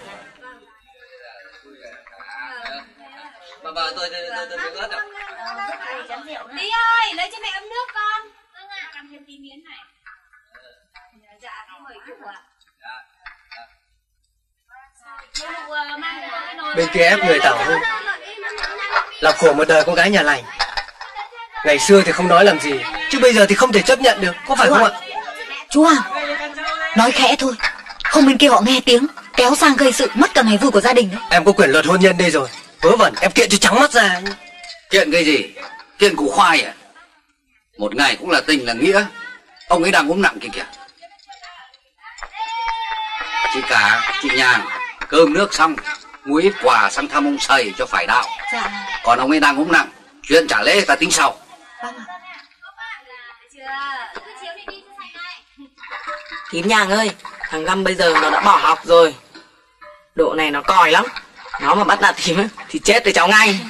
Đi ơi, lấy cho mẹ ấm nước con. Vâng ạ, làm thêm tí miếng này. Dạ, mời cụ ạ. Bên kia ép người tảo hôn, làm khổ một đời con gái nhà lành. Ngày xưa thì không nói làm gì, chứ bây giờ thì không thể chấp nhận được, có phải chú không ạ? Chú Hoàng, nói khẽ thôi, không bên kia họ nghe tiếng, kéo sang gây sự mất cả ngày vui của gia đình. Em có quyền luật hôn nhân đây rồi, vớ vẩn, em kiện cho trắng mắt ra. Kiện cái gì? Kiện củ khoai à? Một ngày cũng là tình là nghĩa, ông ấy đang ốm nặng kìa kìa. Chị cả, chị Nhàn, cơm nước xong, mua ít quà sang thăm ông sầy cho phải đạo. Dạ. Còn ông ấy đang ốm nặng, chuyện trả lễ ta tính sau. Vâng ạ. Thím Nhàng ơi, thằng Lâm bây giờ nó đã bỏ học rồi, độ này nó còi lắm, nó mà bắt nạt thím thì chết với cháu ngay.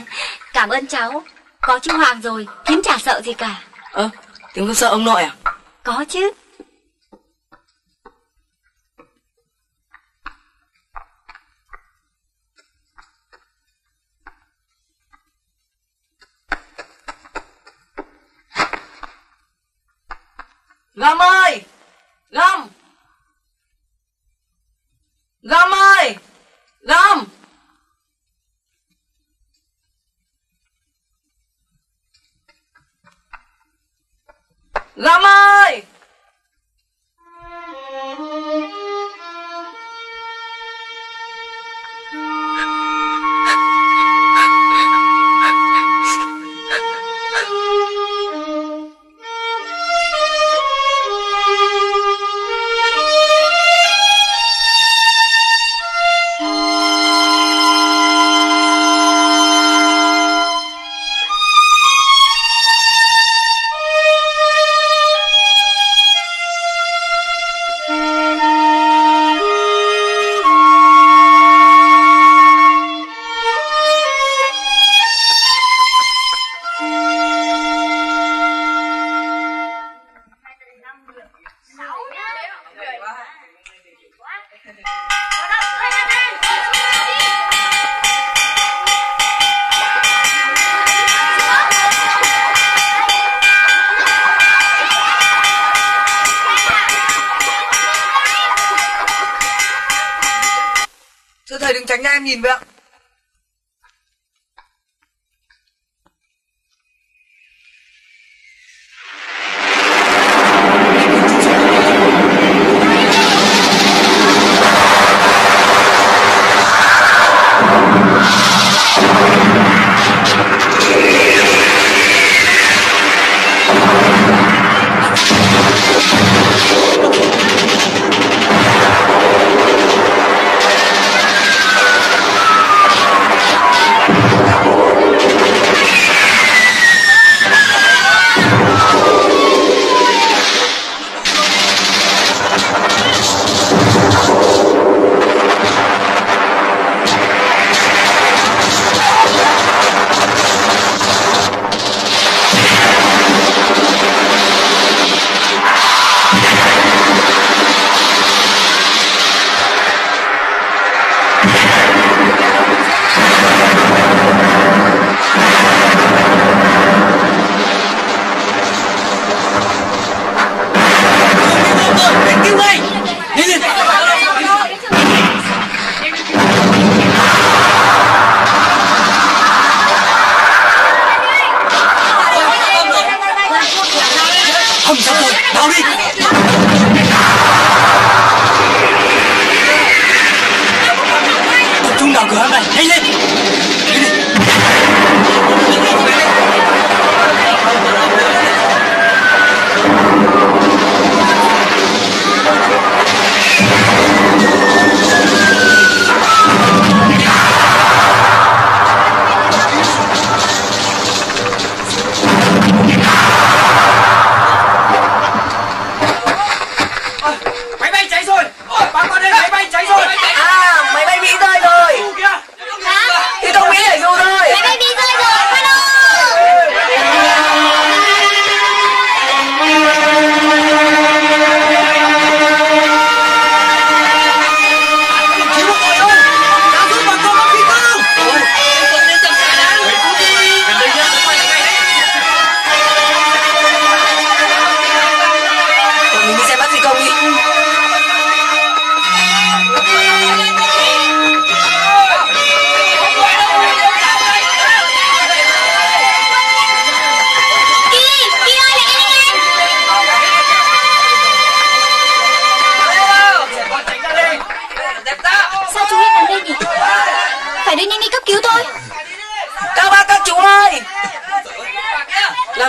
Cảm ơn cháu, có chú Hoàng rồi, thím chả sợ gì cả. Ơ, à, thím không sợ ông nội à? Có chứ. Lâm ơi! Lâm! Lâm ơi! Lâm! Lâm ơi! thầy đừng tránh ra em nhìn vậy ạ.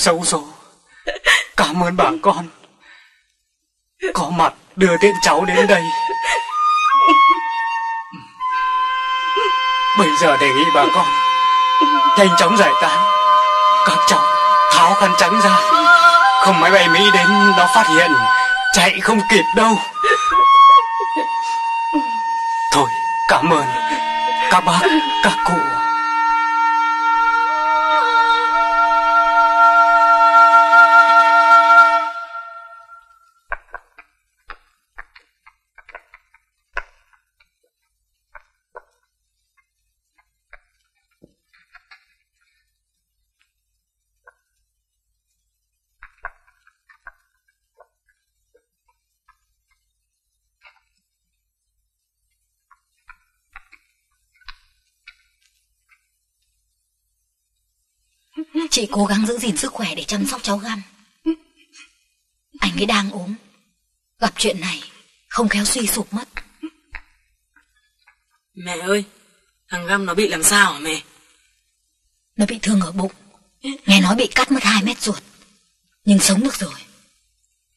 Xấu số. Cảm ơn bà con có mặt đưa tiễn cháu đến đây. Bây giờ đề nghị bà con nhanh chóng giải tán các cháu, tháo khăn trắng ra, không máy bay Mỹ đến nó phát hiện chạy không kịp đâu. Thôi, cảm ơn các bác các cụ. Chị cố gắng giữ gìn sức khỏe để chăm sóc cháu Găm. Anh ấy đang ốm, gặp chuyện này không khéo suy sụp mất. Mẹ ơi, thằng Găm nó bị làm sao hả mẹ? Nó bị thương ở bụng, nghe nói bị cắt mất hai mét ruột, nhưng sống được rồi.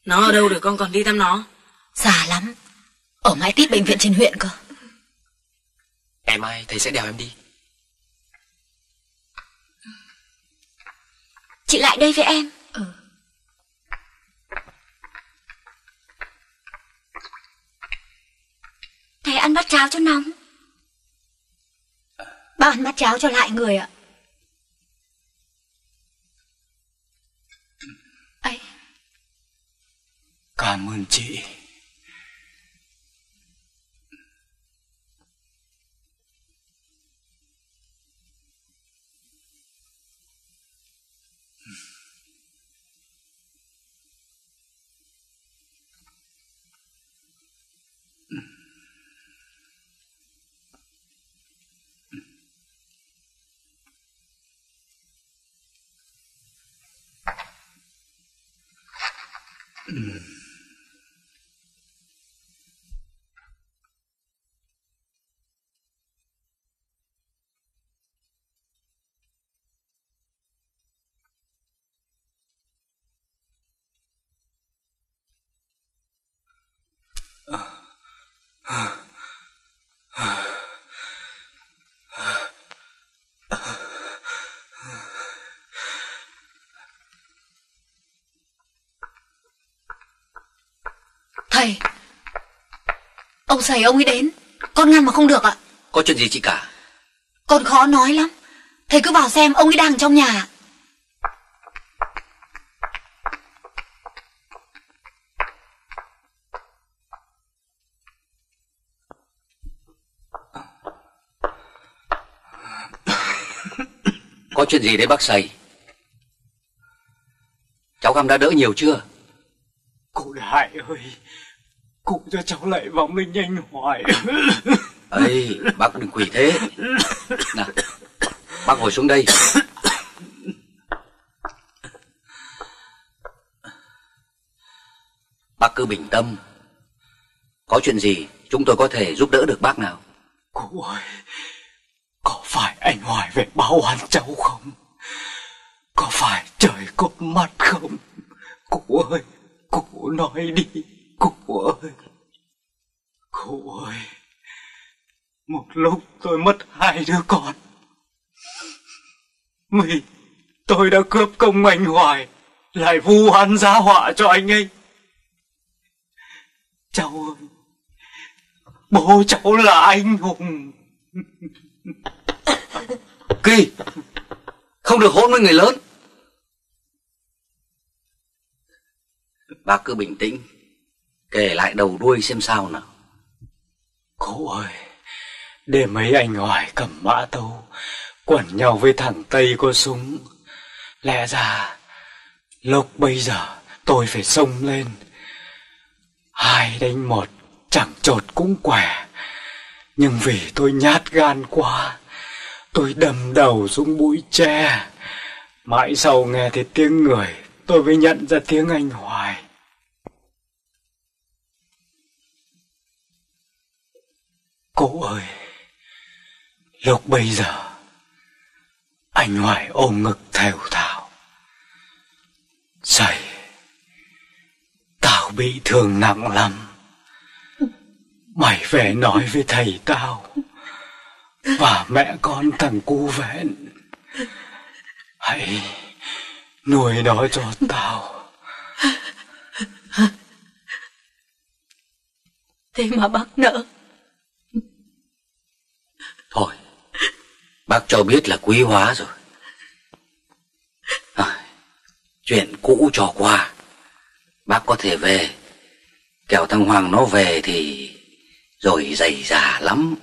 Nó ở đâu để con còn đi thăm nó? Già lắm, ở mãi tít bệnh viện trên huyện cơ. Ngày mai thầy sẽ đèo em đi. Chị lại đây với em. Ừ. Thầy ăn bát cháo cho nóng. Bác ăn bát cháo cho lại người ạ. Ấy. Cảm ơn chị. Thầy, ông thầy ông ấy đến, con ngăn mà không được ạ. Có chuyện gì chị cả? Con khó nói lắm, thầy cứ vào xem, ông ấy đang trong nhà. Có chuyện gì đấy bác Sầy? Cháu Găm đã đỡ nhiều chưa? Cụ Đại ơi, cụ cho cháu lại vòng lên nhanh hoài. Ê, bác đừng quỳ thế. Nào, bác ngồi xuống đây. Bác cứ bình tâm. Có chuyện gì chúng tôi có thể giúp đỡ được bác nào? Cụ ơi, có phải anh Hoài về báo oán cháu không? Có phải trời cúp mắt không? Cụ ơi, cụ nói đi. Cụ ơi, cụ ơi, một lúc tôi mất hai đứa con. Mình, tôi đã cướp công anh Hoài, lại vu oan giá họa cho anh ấy. Cháu ơi, bố cháu là anh hùng. Kỳ, không được hôn với người lớn. Bác cứ bình tĩnh, kể lại đầu đuôi xem sao nào. Cụ ơi, đêm ấy anh Hoài cầm mã tấu quẩn nhau với thằng Tây có súng. Lẽ ra lúc bây giờ tôi phải xông lên, hai đánh một chẳng chột cũng quẻ. Nhưng vì tôi nhát gan quá, tôi đâm đầu xuống bụi tre. Mãi sau nghe thấy tiếng người, tôi mới nhận ra tiếng anh Hoài. Cụ ơi, lúc bây giờ anh Hoài ôm ngực thều thào: Sầy, tao bị thương nặng lắm, mày về nói với thầy tao và mẹ con thằng Cú Vện, hãy nuôi nó cho tao. Thế mà bác nỡ. Thôi, bác cho biết là quý hóa rồi. À, chuyện cũ trò qua, bác có thể về. Kẻo thằng Hoàng nó về thì rồi dày dà lắm.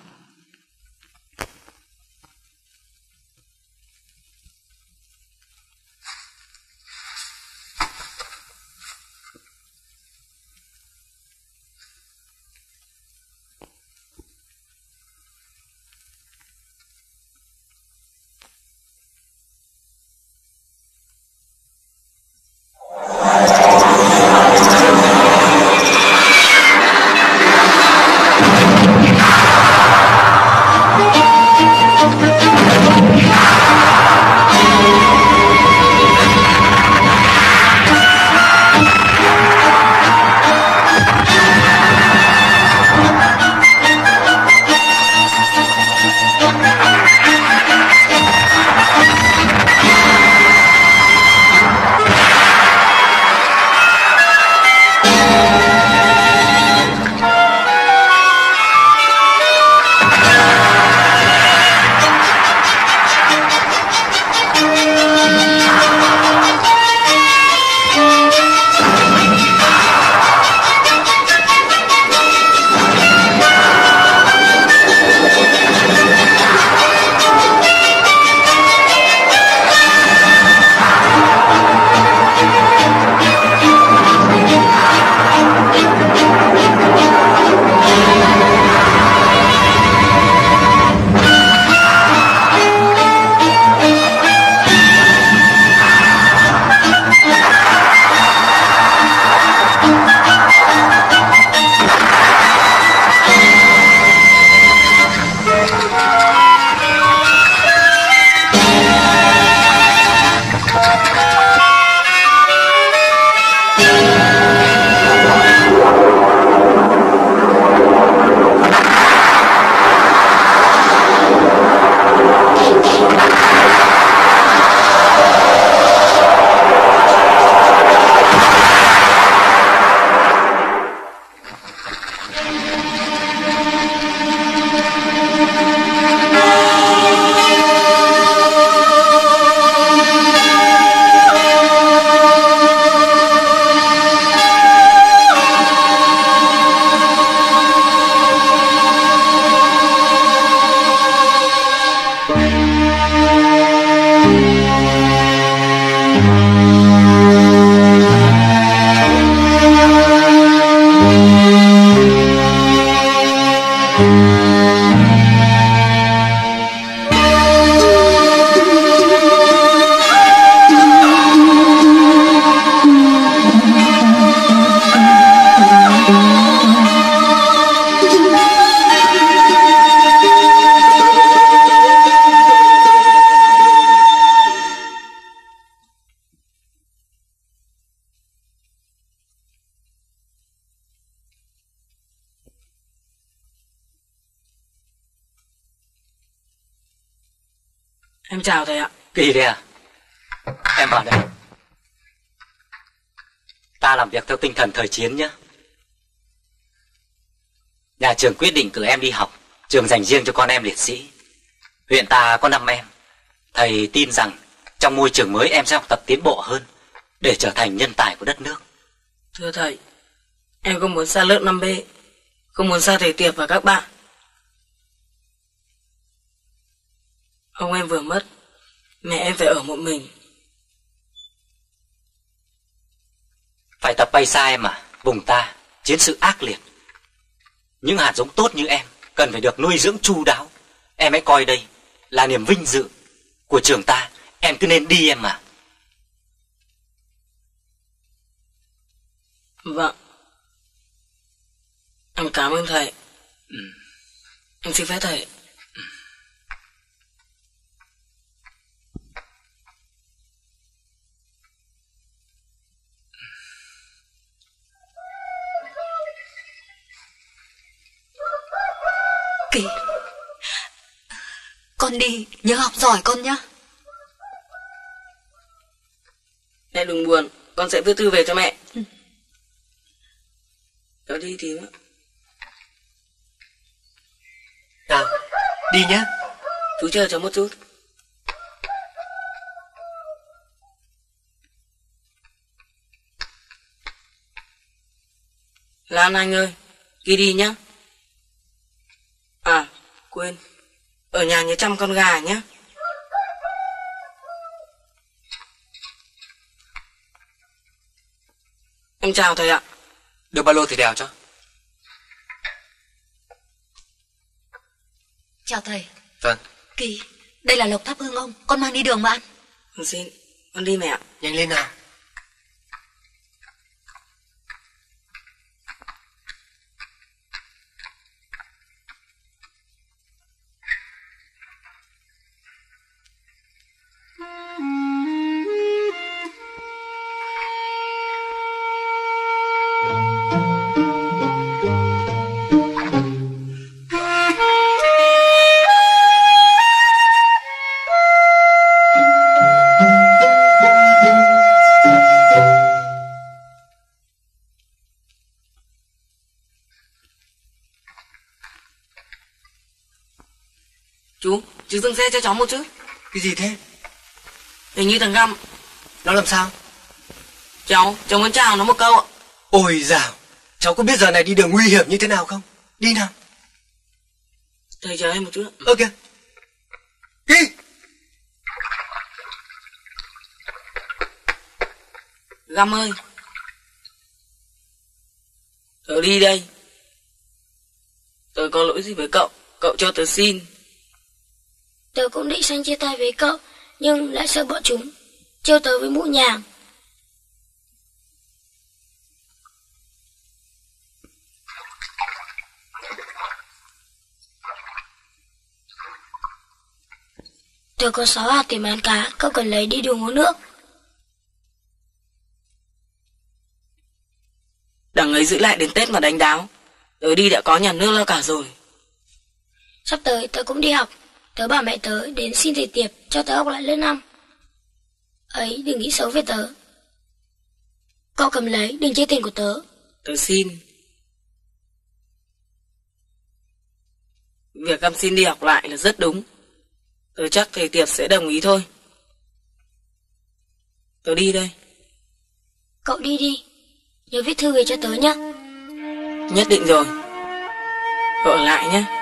Em chào thầy ạ. Cái gì đây à? Em vào đây. Ta làm việc theo tinh thần thời chiến nhé. Nhà trường quyết định cử em đi học. Trường dành riêng cho con em liệt sĩ. Huyện ta có năm em. Thầy tin rằng trong môi trường mới em sẽ học tập tiến bộ hơn, để trở thành nhân tài của đất nước. Thưa thầy, em không muốn xa lớp năm B, không muốn xa thầy Tiệp và các bạn. Ông em vừa mất, mẹ em phải ở một mình. Phải tập bay xa em à, vùng ta, chiến sự ác liệt. Những hạt giống tốt như em cần phải được nuôi dưỡng chu đáo. Em hãy coi đây là niềm vinh dự của trường ta, em cứ nên đi em mà. Vâng, em cảm ơn thầy. Ừ. Em xin phép thầy. Kì, con đi, nhớ học giỏi con nhá. Mẹ đừng buồn, con sẽ viết thư về cho mẹ. Ừ. Đó đi thì nào, đi nhá. Chú chờ cháu một chút. Lan Anh ơi, Kì đi nhá. À, quên. Ở nhà nhớ chăm con gà nhé. Em chào thầy ạ. Đưa ba lô thầy đèo cho. Chào thầy. Vâng. Kỳ, đây là lộc thắp hương ông. Con mang đi đường mà ăn. Con xin. Con đi mẹ ạ. Nhanh lên nào. Chú dừng xe cho cháu một chút. Cái gì thế? Hình như thằng Găm. Nó làm sao? Cháu, cháu muốn chào nó một câu ạ. Ôi dào, cháu có biết giờ này đi đường nguy hiểm như thế nào không? Đi nào. Thầy chờ em một chút ạ. Ơ kìa. Đi. Găm ơi. Tớ đi đây. Tớ có lỗi gì với cậu? Cậu cho tớ xin. Tớ cũng định sang chia tay với cậu, nhưng lại sợ bọn chúng trêu tớ với mũ nhàng. Tớ có sáu hạt tìm bán cá, cậu cần lấy đi đường uống nước. Đằng ấy giữ lại đến Tết mà đánh đáo. Tớ đi đã có nhà nước lo cả rồi. Sắp tới tớ cũng đi học. Tớ bảo mẹ tớ đến xin thầy Tiệp cho tớ học lại lớp năm. Ấy, đừng nghĩ xấu về tớ. Cậu cầm lấy, đừng chia tiền của tớ. Tớ xin. Việc Găm xin đi học lại là rất đúng. Tớ chắc thầy Tiệp sẽ đồng ý thôi. Tớ đi đây. Cậu đi đi. Nhớ viết thư về cho tớ nhé. Nhất định rồi. Cậu ở lại nhé.